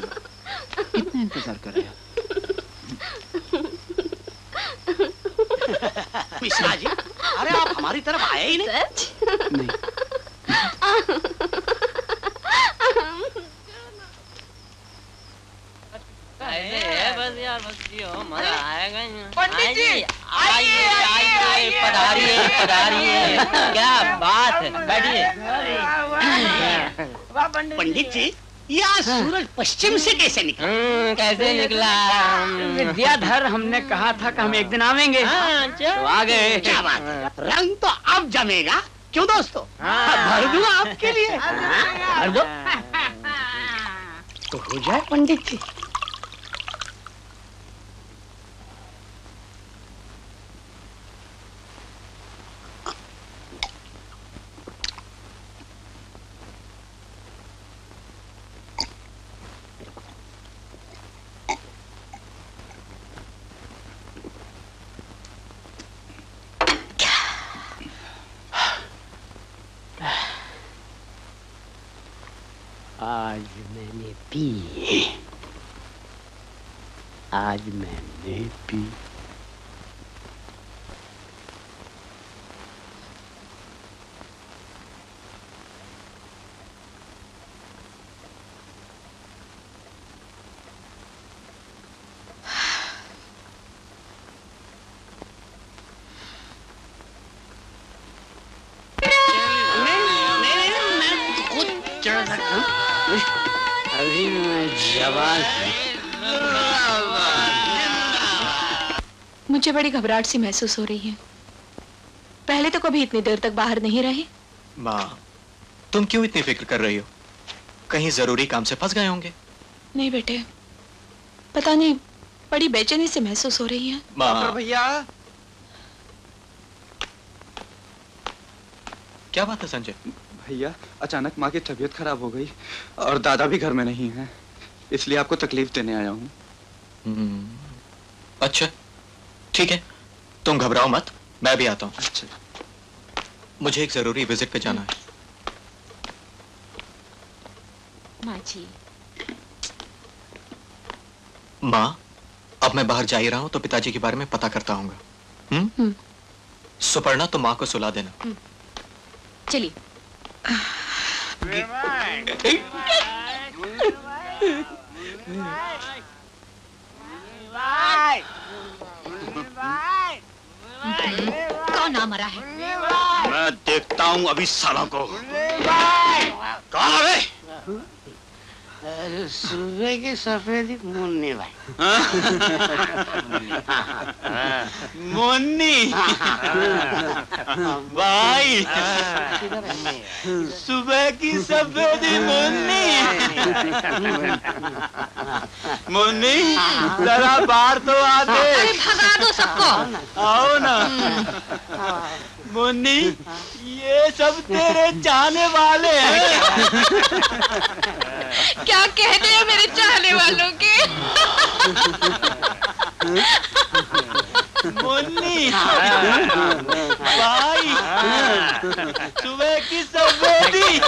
दूंगा, कितना इंतजार कर रहे हो मिश्रा जी। अरे आप हमारी तरफ आए ही नहीं। बस यार, बस हो मजा आएगा। पंडित जी आइए आइए, पधारिए। क्या बात है, बैठिए। पंडित जी, यह सूरज पश्चिम से कैसे निकला? विद्याधर, हमने कहा था कि हम एक दिन आवेंगे, तो आ गए। क्या बात है, रंग तो अब जमेगा। क्यों दोस्तों, भर दूं आपके लिए? भर दो तो हो जाए। पंडित जी आज मैंने पी। मुझे बड़ी घबराहट सी महसूस हो रही है, पहले तो कभी इतनी देर तक बाहर नहीं रहे। माँ, तुम क्यों इतनी फिक्र कर रही हो? कहीं जरूरी काम से फंस गए होंगे। नहीं बेटे, पता नहीं, बड़ी बेचैनी से महसूस हो रही है। माँ भैया, क्या बात है? संजय भैया, अचानक माँ की तबीयत खराब हो गई और दादा भी घर में नहीं है, इसलिए आपको तकलीफ देने आया हूँ। अच्छा ठीक है, तुम घबराओ मत, मैं भी आता हूँ। अच्छा, मुझे एक जरूरी विजिट पे जाना है। माँ जी। माँ, अब मैं बाहर जा ही रहा हूँ तो पिताजी के बारे में पता करता हूँ। सुपर्णा, तो माँ को सुला देना। चलिए। कौन आ मरा है? मैं देखता हूँ अभी सालों को। कौन है? सुबह की सफेदी मुन्नी भाई। मुन्नी भाई, सुबह की सफेदी मुन्नी। मुन्नी जरा बाहर तो आते। अरे भगा दो सबको। आओ ना मुन्नी, ये सब तेरे चाहने वाले हैं। क्या कहते हैं मेरे चाहने वालों के? मुन्नी भाई, सुबह की सफेदी।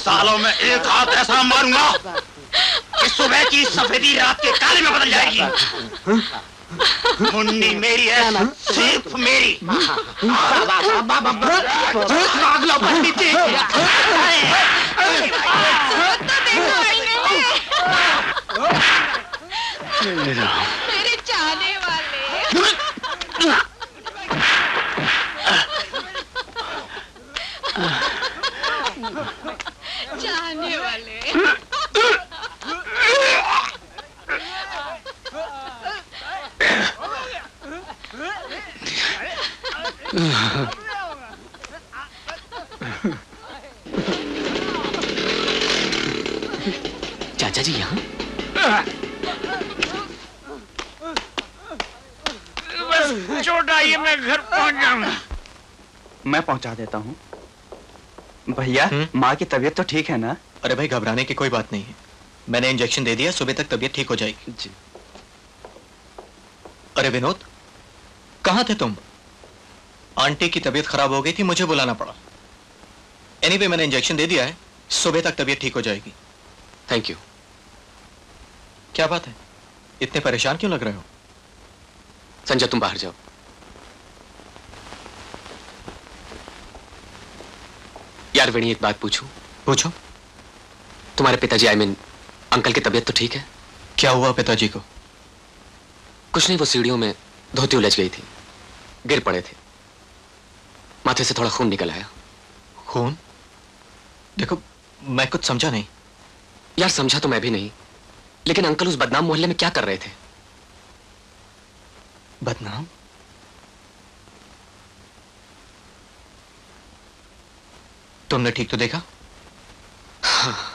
सालों में एक हाथ ऐसा मारूंगा कि सुबह की सफेदी रात के काले में बदल जाएगी। मुन्नी मेरी है, सिर्फ मेरी। पागलों पर नीचे मेरे चाहने वाले। चाहने वाले चाचा जी यहाँ? बस छोड़ आइए, मैं घर पहुंच जाऊंगा। मैं पहुंचा देता हूँ। भैया, माँ की तबीयत तो ठीक है ना? अरे भाई, घबराने की कोई बात नहीं है। मैंने इंजेक्शन दे दिया, सुबह तक तबीयत ठीक हो जाएगी जी। अरे विनोद, कहाँ थे तुम? आंटी की तबीयत खराब हो गई थी, मुझे बुलाना पड़ा। एनीवे, मैंने इंजेक्शन दे दिया है, सुबह तक तबीयत ठीक हो जाएगी। Thank you. क्या बात है, इतने परेशान क्यों लग रहे हो? संजय, तुम बाहर जाओ। यार वेणी, एक बात पूछूं? पूछो। तुम्हारे पिताजी, अंकल की तबीयत तो ठीक है? क्या हुआ पिताजी को? कुछ नहीं, वो सीढ़ियों में धोती उलझ गई थी, गिर पड़े थे, माथे से थोड़ा खून निकल आया। खून? देखो, मैं कुछ समझा नहीं। यार समझा तो मैं भी नहीं, लेकिन अंकल उस बदनाम मोहल्ले में क्या कर रहे थे? बदनाम? तुमने ठीक तो देखा? हाँ।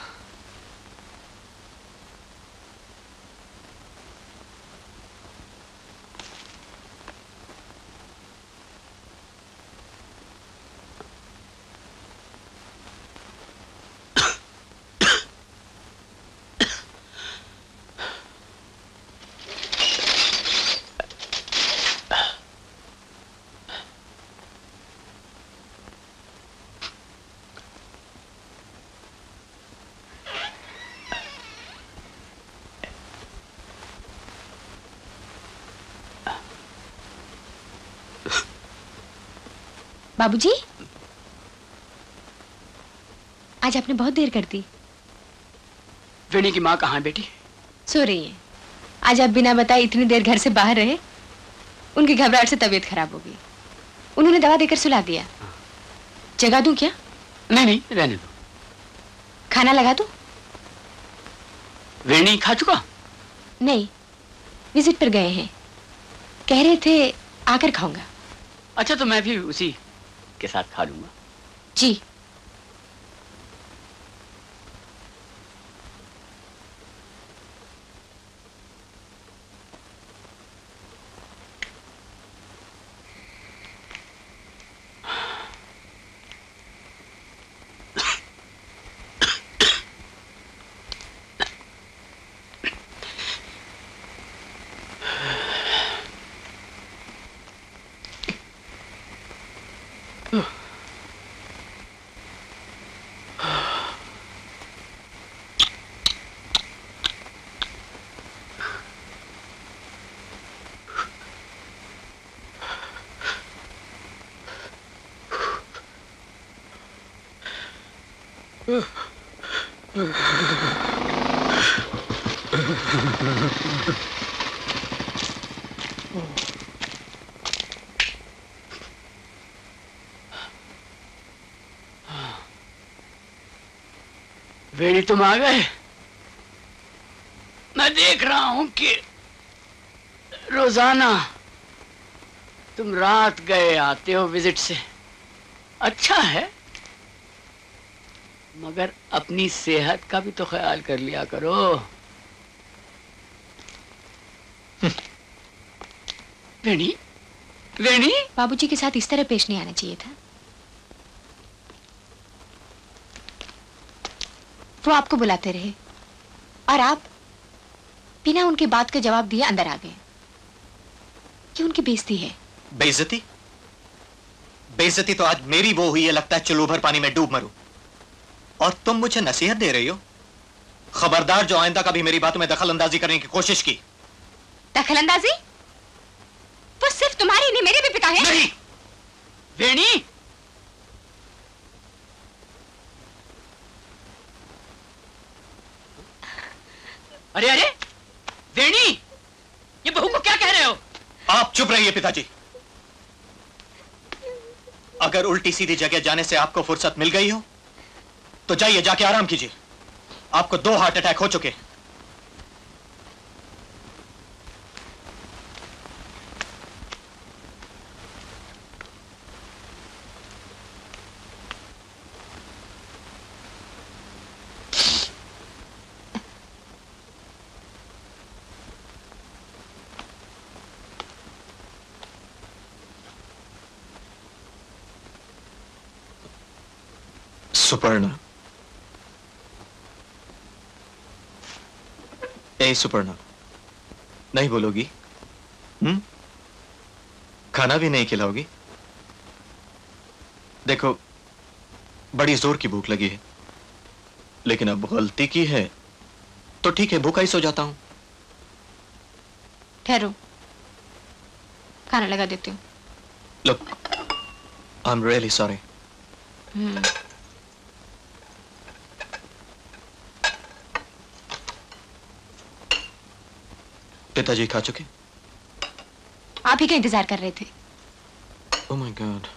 बाबूजी, आज आपने बहुत देर कर दी। वेणी की माँ कहाँ है बेटी? सो रही है। आज आप बिना बताए इतनी देर घर से बाहर रहे, उनकी घबराहट से तबीयत खराब हो गई। उन्होंने दवा देकर सुला दिया। जगा दूं क्या? नहीं नहीं, रहने दो। खाना लगा दूं? वेणी खा चुका? नहीं, विजिट पर गए हैं, कह रहे थे आकर खाऊंगा। अच्छा, तो मैं भी उसी के साथ खा लूंगा जी। बेड़ी तुम आ गए। मैं देख रहा हूं कि रोजाना तुम रात गए आते हो विजिट से। अच्छा है, मगर अपनी सेहत का भी तो ख्याल कर लिया करो। वेणी, वेणी, बाबूजी के साथ इस तरह पेश नहीं आना चाहिए था। वो आपको बुलाते रहे और आप बिना उनकी बात का जवाब दिए अंदर आ गए। ये उनकी बेइज्जती है। बेइज्जती? बेइज्जती तो आज मेरी वो हुई है। लगता है चलो भर पानी में डूब मरूं और तुम मुझे नसीहत दे रही हो। खबरदार जो आइंदा कभी मेरी बातों में दखल अंदाजी करने की कोशिश की। दखल अंदाजी? वो सिर्फ तुम्हारी नहीं, मेरे भी पिता है। नहीं वेणी, अरे अरे वेणी, ये बहू को क्या कह रहे हो? आप चुप रहिए पिताजी। अगर उल्टी सीधी जगह जाने से आपको फुर्सत मिल गई हो तो जाइए, जाके आराम कीजिए। आपको 2 हार्ट अटैक हो चुके। सुपर्णा, ए सुपर्णा, नहीं बोलोगी? खाना भी नहीं खिलाओगी? देखो, बड़ी जोर की भूख लगी है, लेकिन अब गलती की है तो ठीक है, भूखा ही सो जाता हूं। ठहरो, खाना लगा देती हूं। Look, I'm really sorry. पिताजी खा चुके? आप ही का इंतजार कर रहे थे। Oh my God.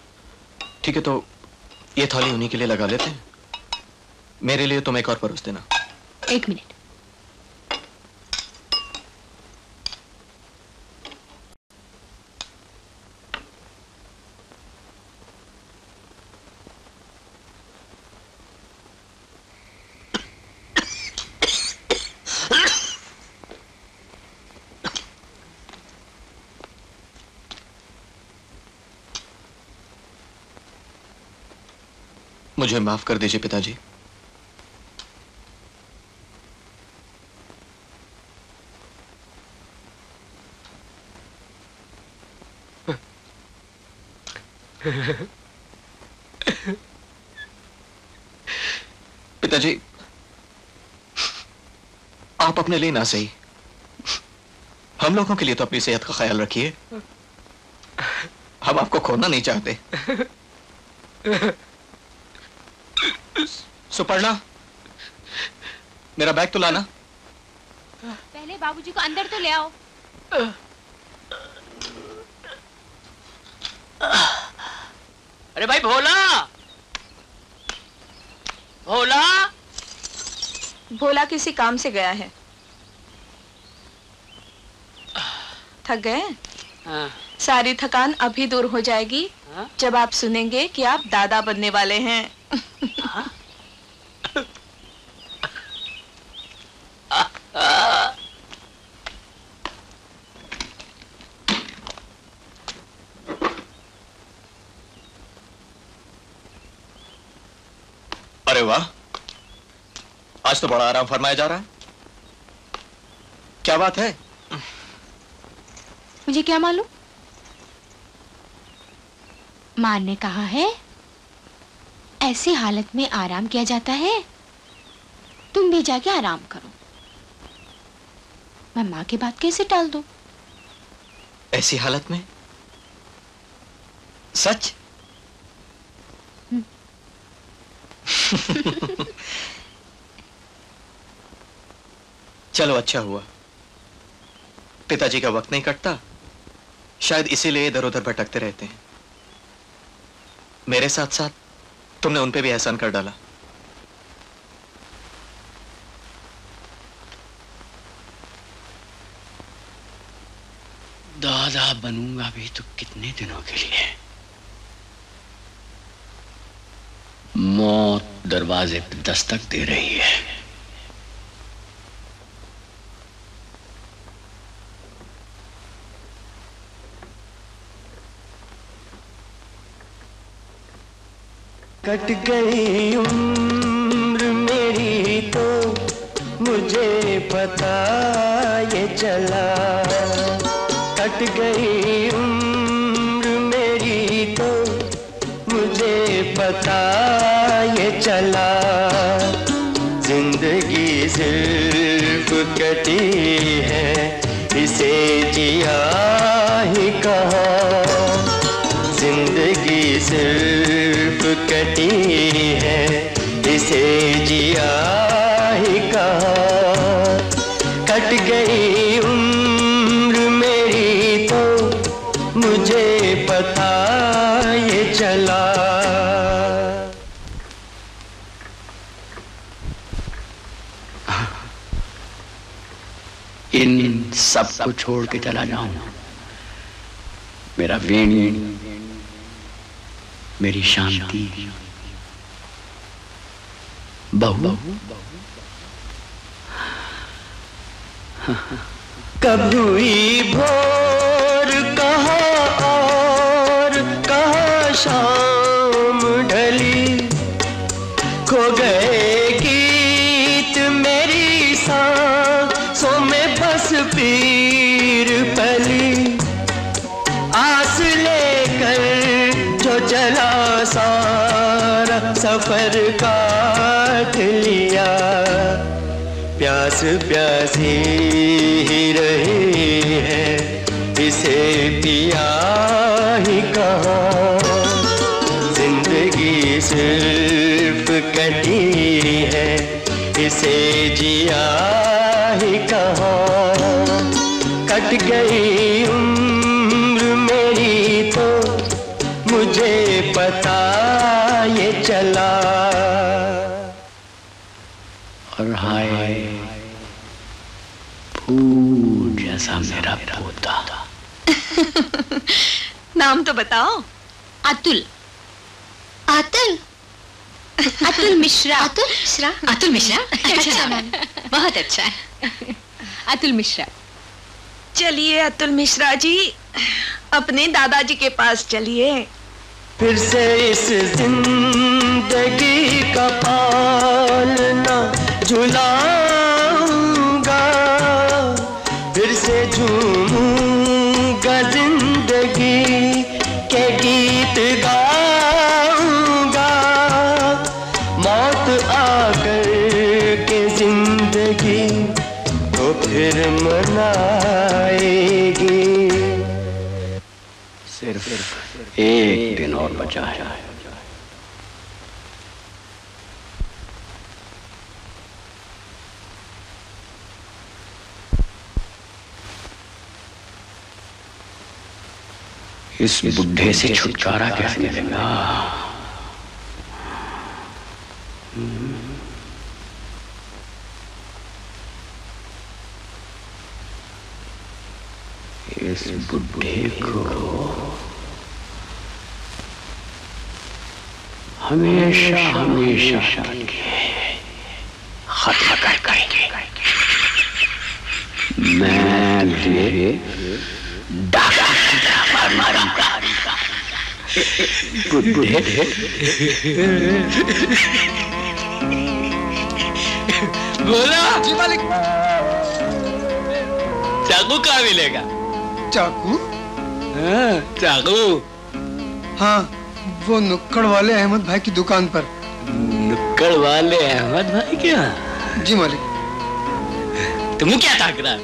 ठीक है, तो ये थाली उन्हीं के लिए लगा लेते हैं। मेरे लिए तुम एक और परोस देना। 1 मिनट। मुझे माफ कर दीजिए पिताजी। पिताजी, आप अपने लिए ना सही, हम लोगों के लिए तो अपनी सेहत का ख्याल रखिए। हम आपको खोना नहीं चाहते। सुपर्णा, मेरा बैग तो लाना। पहले बाबूजी को अंदर तो ले आओ। अरे भाई भोला, भोला, भोला किसी काम से गया है। थक गए? हाँ। सारी थकान अभी दूर हो जाएगी। हाँ? जब आप सुनेंगे कि आप दादा बनने वाले हैं। हाँ? अरे वाह, आज तो बड़ा आराम फरमाया जा रहा है। क्या बात है? मुझे क्या मालूम? माँ ने कहा है ऐसी हालत में आराम किया जाता है। तुम भी जाके आराम करो, मैं माँ की बात कैसे टाल दूं? ऐसी हालत में? सच? चलो अच्छा हुआ, पिताजी का वक्त नहीं कटता, शायद इसीलिए इधर उधर भटकते रहते हैं। मेरे साथ साथ तुमने उन पे भी एहसान कर डाला। बनूंगा भी तो कितने दिनों के लिए। मौत दरवाजे पर दस्तक दे रही है। कट गई उम्र मेरी तो मुझे पता ये चला, कट गई उम्र मेरी तो मुझे पता ये चला, जिंदगी सिर्फ कटी है इसे जिया ही कहा, जिंदगी सिर्फ कटी है इसे जिया ही कहा, कट गई उम्र मेरी तो मुझे पता ये चला। इन सबको छोड़ के चला जाऊं, मेरा वेणी, मेरी शांति, बहु, कब हुई भोर कहाँ और कहाँ शाम ढली, खो गए गीत मेरी सांसों में बस पीर पली, आस लेकर जो चला सारा सफर काट लिया, प्यास प्यासी ही रही है इसे पिया ही कहा, जिंदगी सिर्फ कटी है इसे जिया ही कहा, कट गई उम्र मेरी तो मुझे पता ये चला। और हाय फूल जैसा मेरा पोता। नाम तो बताओ। अतुल। अतुल? अतुल मिश्रा। अतुल मिश्रा? अतुल मिश्रा? अच्छा नाम, बहुत अच्छा है। अतुल मिश्रा। चलिए अतुल मिश्रा जी, अपने दादाजी के पास चलिए। फिर से इस जिंदगी का पाल ना झुलाऊंगा, फिर से झूमूंगा, जिंदगी के गीत गाऊंगा, मौत आकर के जिंदगी को फिर मनाएगी। सिर्फ एक दिन और बचा है। इस बुढ़े से छुटकारा कैसे मिलेगा? इस बुढ़े को हमेशा हमेशा खत्म कर करेंगे। मैं लिए बोला मालिक, चाकू कहाँ मिलेगा? चाकू? हाँ चाकू, हाँ वो नुक्कड़ वाले अहमद भाई की दुकान पर। नुक्कड़ वाले अहमद भाई? क्या जी मालिक। तुम क्या ताक रहा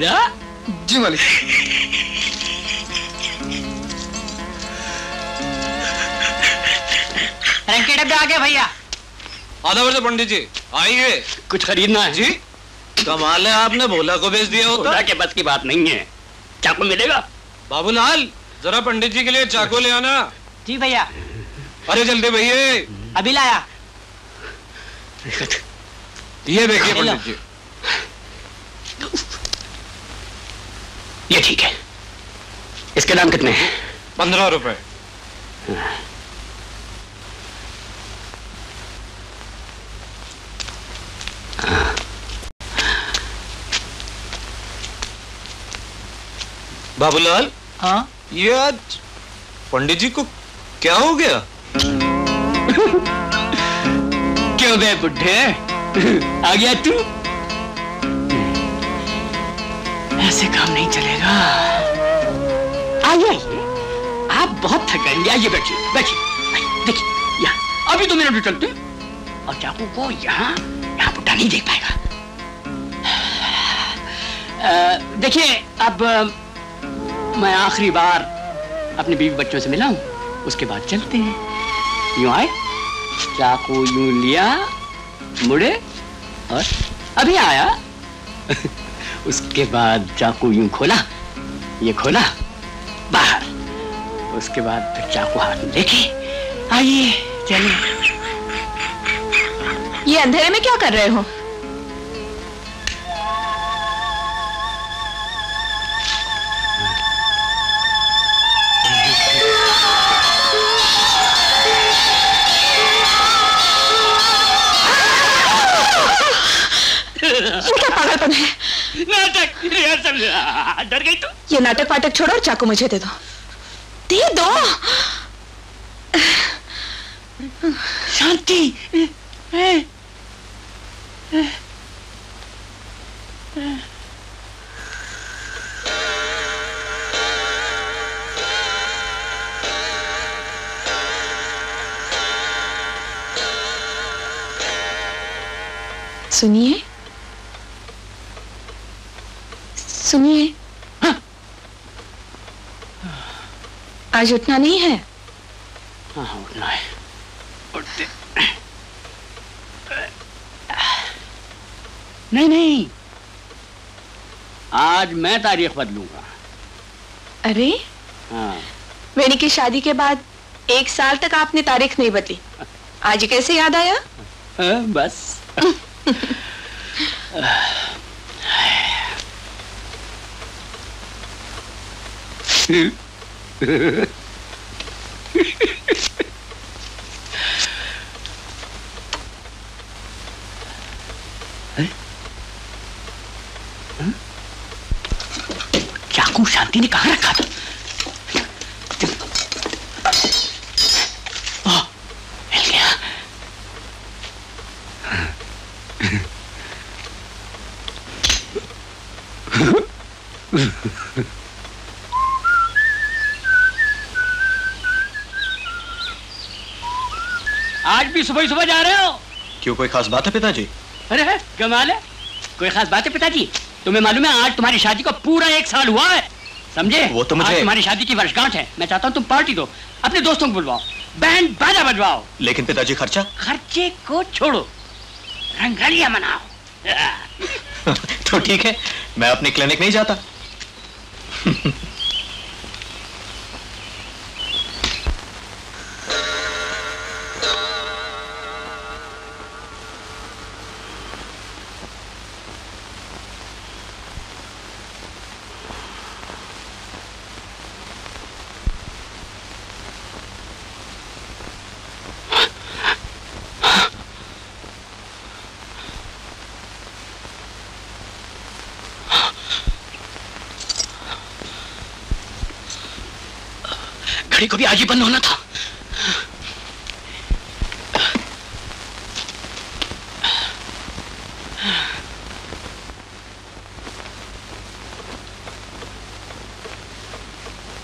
जा? जी मालिक। रंग के डब्बे आ गए भैया। आधा वर्ष पंडित जी आइए, कुछ खरीदना है जी। कमाल है, आपने भोला को भेज दिया होता। भोला के बस की बात नहीं है। चाकू मिलेगा? बाबूलाल जरा पंडित जी के लिए चाकू ले आना। जी भैया। अरे जल्दी भैया, अभी लाया। ये देखिए पंडित जी, ये ठीक है। इसके दाम कितने हैं? 15 रुपए। बाबूलाल, हाँ ये आज पंडित जी को क्या हो गया? क्यों बे बुड्ढे, आ गया तू? ऐसे काम नहीं चलेगा। आइए आप बहुत थक गए, आइए बैठिए बैठिए। देखिए यहाँ अभी 2 मिनट भी चलते और चाकू को यहाँ बुड्ढा नहीं देख पाएगा। देखिए अब मैं आखिरी बार अपने बीवी बच्चों से मिला हूं, उसके बाद चलते हैं। यूं आए, चाकू यूं लिया, मुड़े और अभी आया। उसके बाद चाकू यूं खोला, ये खोला बाहर, उसके बाद फिर चाकू हाथ में लेके आइए चलिए। ये अंधेरे में क्या कर रहे हो? नाटक, डर गई तू? ये नाटक पाटक छोड़ो और चाकू मुझे दे दो, दे दो। शांति, सुनिए सुनिए। हाँ? आज उठना नहीं है? हाँ उठना है, उठते। नहीं नहीं, आज मैं तारीख बदलूंगा। अरे हाँ, वेनी की शादी के बाद 1 साल तक आपने तारीख नहीं बदली, आज कैसे याद आया? हाँ, बस। चाकू शांति ने कहाँ रखा था? मिल गया। आज भी सुबह सुबह जा रहे हो? क्यों, कोई खास बात है पिताजी? अरे कमाल है, कोई खास बात है पिताजी? तुम्हें मालूम है आज तुम्हारी शादी को पूरा 1 साल हुआ है, समझे? वो तो मुझे, आज तुम्हारी शादी की वर्षगांठ है। मैं चाहता हूँ तुम पार्टी दो, अपने दोस्तों को बुलवाओ, बैंड बाजा बजवाओ। लेकिन पिताजी खर्चा? खर्चे को छोड़ो, रंगलिया मनाओ। तो ठीक है, मैं अपने क्लिनिक नहीं जाता। को भी आज ही बंद होना था।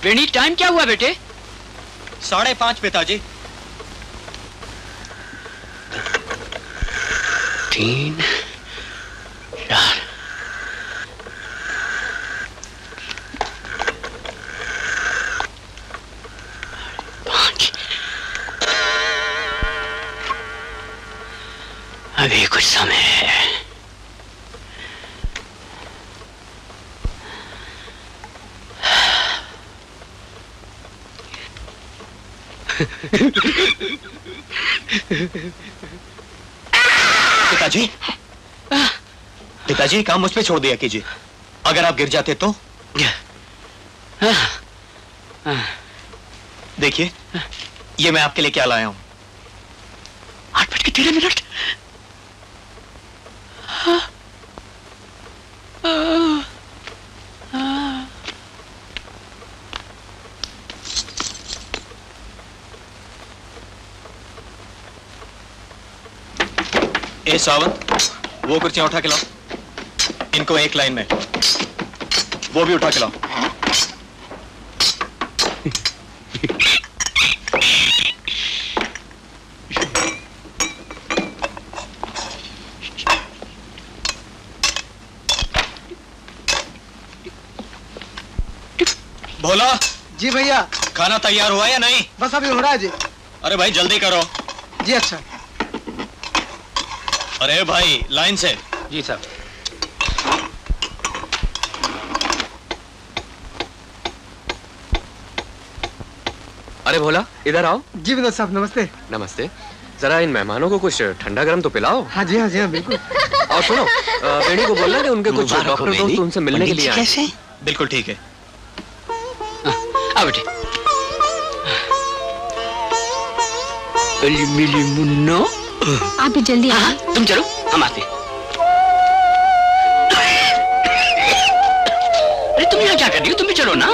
वेनी, टाइम क्या हुआ बेटे? 5:30 पिताजी। 3, 4 अभी कुछ समय है। पिताजी, पिताजी काम मुझ पे छोड़ दिया कीजिए, अगर आप गिर जाते तो। देखिए ये मैं आपके लिए क्या लाया हूं। 8 बज के 13 मिनट। ए सावंत, वो कुर्सियां उठा के लाओ, इनको एक लाइन में। वो भी उठा के लाओ। बोला जी भैया, खाना तैयार हुआ या नहीं? बस अभी हो रहा है जी। अरे भाई जल्दी करो जी। अच्छा। अरे भाई लाइन से। जी साहब। अरे भोला इधर आओ। जी विनोद साहब नमस्ते। नमस्ते। जरा इन मेहमानों को कुछ ठंडा गर्म तो पिलाओ। हाँ जी हाँ जी हाँ बिल्कुल। और सुनो बेनी को बोलना कि उनके कुछ डॉक्टर दोस्त उनसे मिलने के लिए आए। कैसे? बिल्कुल ठीक है। अली मिली मुन्नो, आप भी जल्दी आओ। तुम चलो हम आते। अरे तुम यहाँ क्या कर रही हो? तुम भी चलो ना।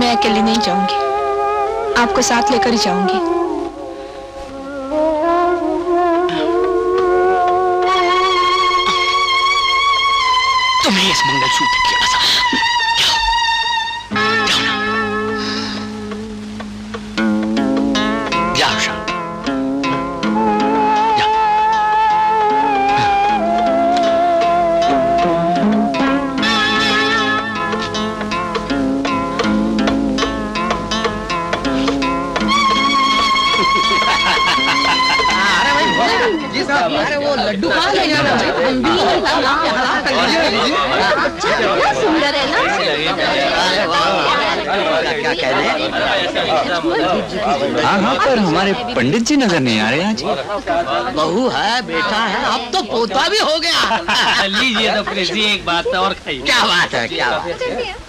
मैं अकेली नहीं जाऊंगी, आपको साथ लेकर ही जाऊंगी। पंडित जी नजर नहीं आ रहे आज। बहू है, बेटा है, अब तो पोता भी हो गया। लीजिए तो फिर जी एक बात और खाइए। क्या बात है, क्या बात है।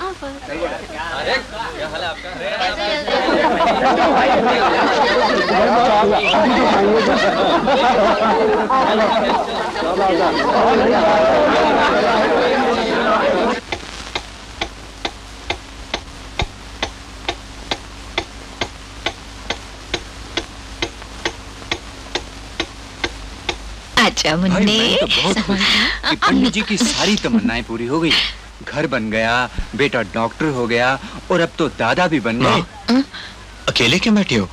मुन्नी तो पंडित जी की सारी तमन्नाएं पूरी हो गई। घर बन गया, बेटा डॉक्टर हो गया और अब तो दादा भी बन गए। अकेले क्यों बैठी हो?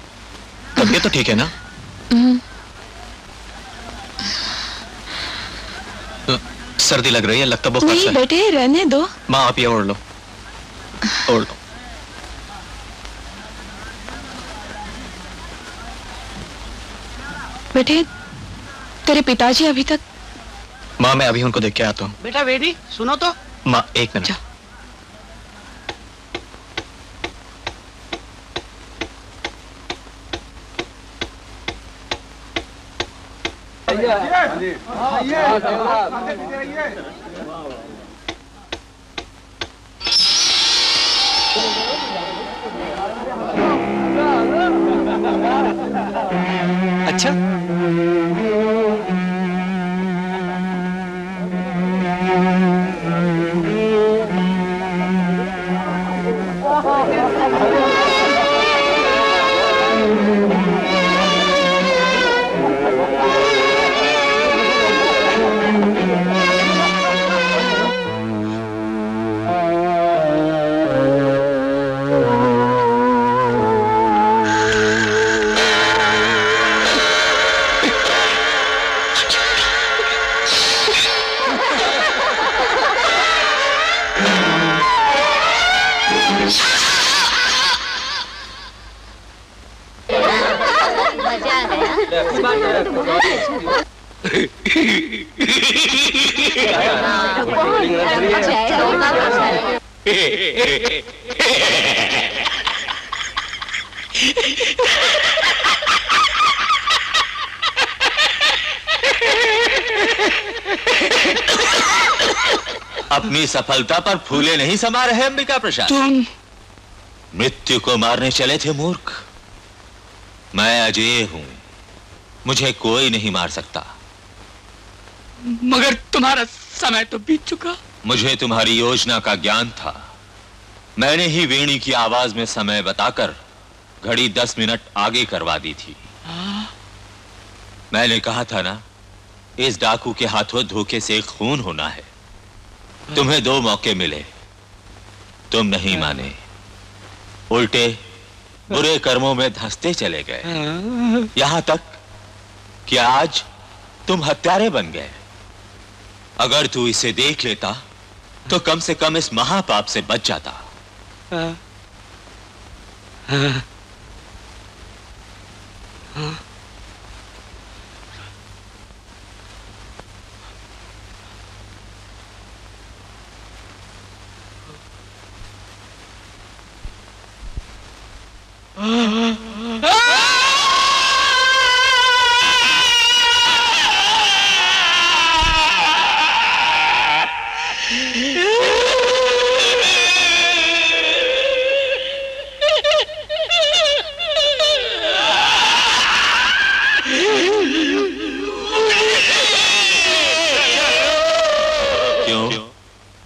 तबीयत तो ठीक है ना? सर्दी लग रही है, लगता बुखार है। नहीं बेटे रहने दो। माँ आप ये ओढ़ लो, ओढ़ लो। बेटे तेरे पिताजी अभी तक। माँ मैं अभी उनको देख के आता हूँ। बेटा बेटी सुनो तो। माँ एक मिनट। अच्छा अपनी सफलता पर फूले नहीं समा रहे अंबिका प्रसाद। तुम मृत्यु को मारने चले थे मूर्ख। मैं अजय हूं, मुझे कोई नहीं मार सकता। मगर तुम्हारा समय तो बीत चुका। मुझे तुम्हारी योजना का ज्ञान था। मैंने ही वेणी की आवाज में समय बताकर घड़ी 10 मिनट आगे करवा दी थी। मैंने कहा था ना, इस डाकू के हाथों धोखे से खून होना है। तुम्हें 2 मौके मिले, तुम नहीं माने, उल्टे बुरे कर्मों में धंसते चले गए, यहां तक कि आज तुम हत्यारे बन गए। अगर तू इसे देख लेता तो कम से कम इस महापाप से बच जाता।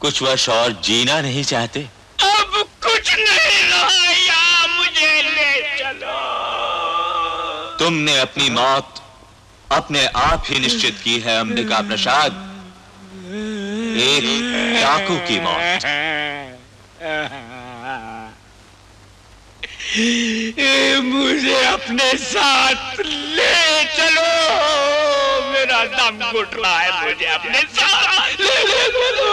कुछ वर्ष और जीना नहीं चाहते? अब कुछ नहीं रहा यार, मुझे ले चलो। तुमने अपनी मौत अपने आप ही निश्चित की है अंबिका प्रसाद, एक डाकू की मौत। मुझे अपने साथ ले चलो, मेरा दम घुट रहा है, मुझे अपने साथ ले चलो।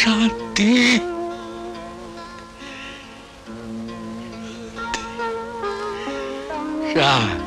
शांति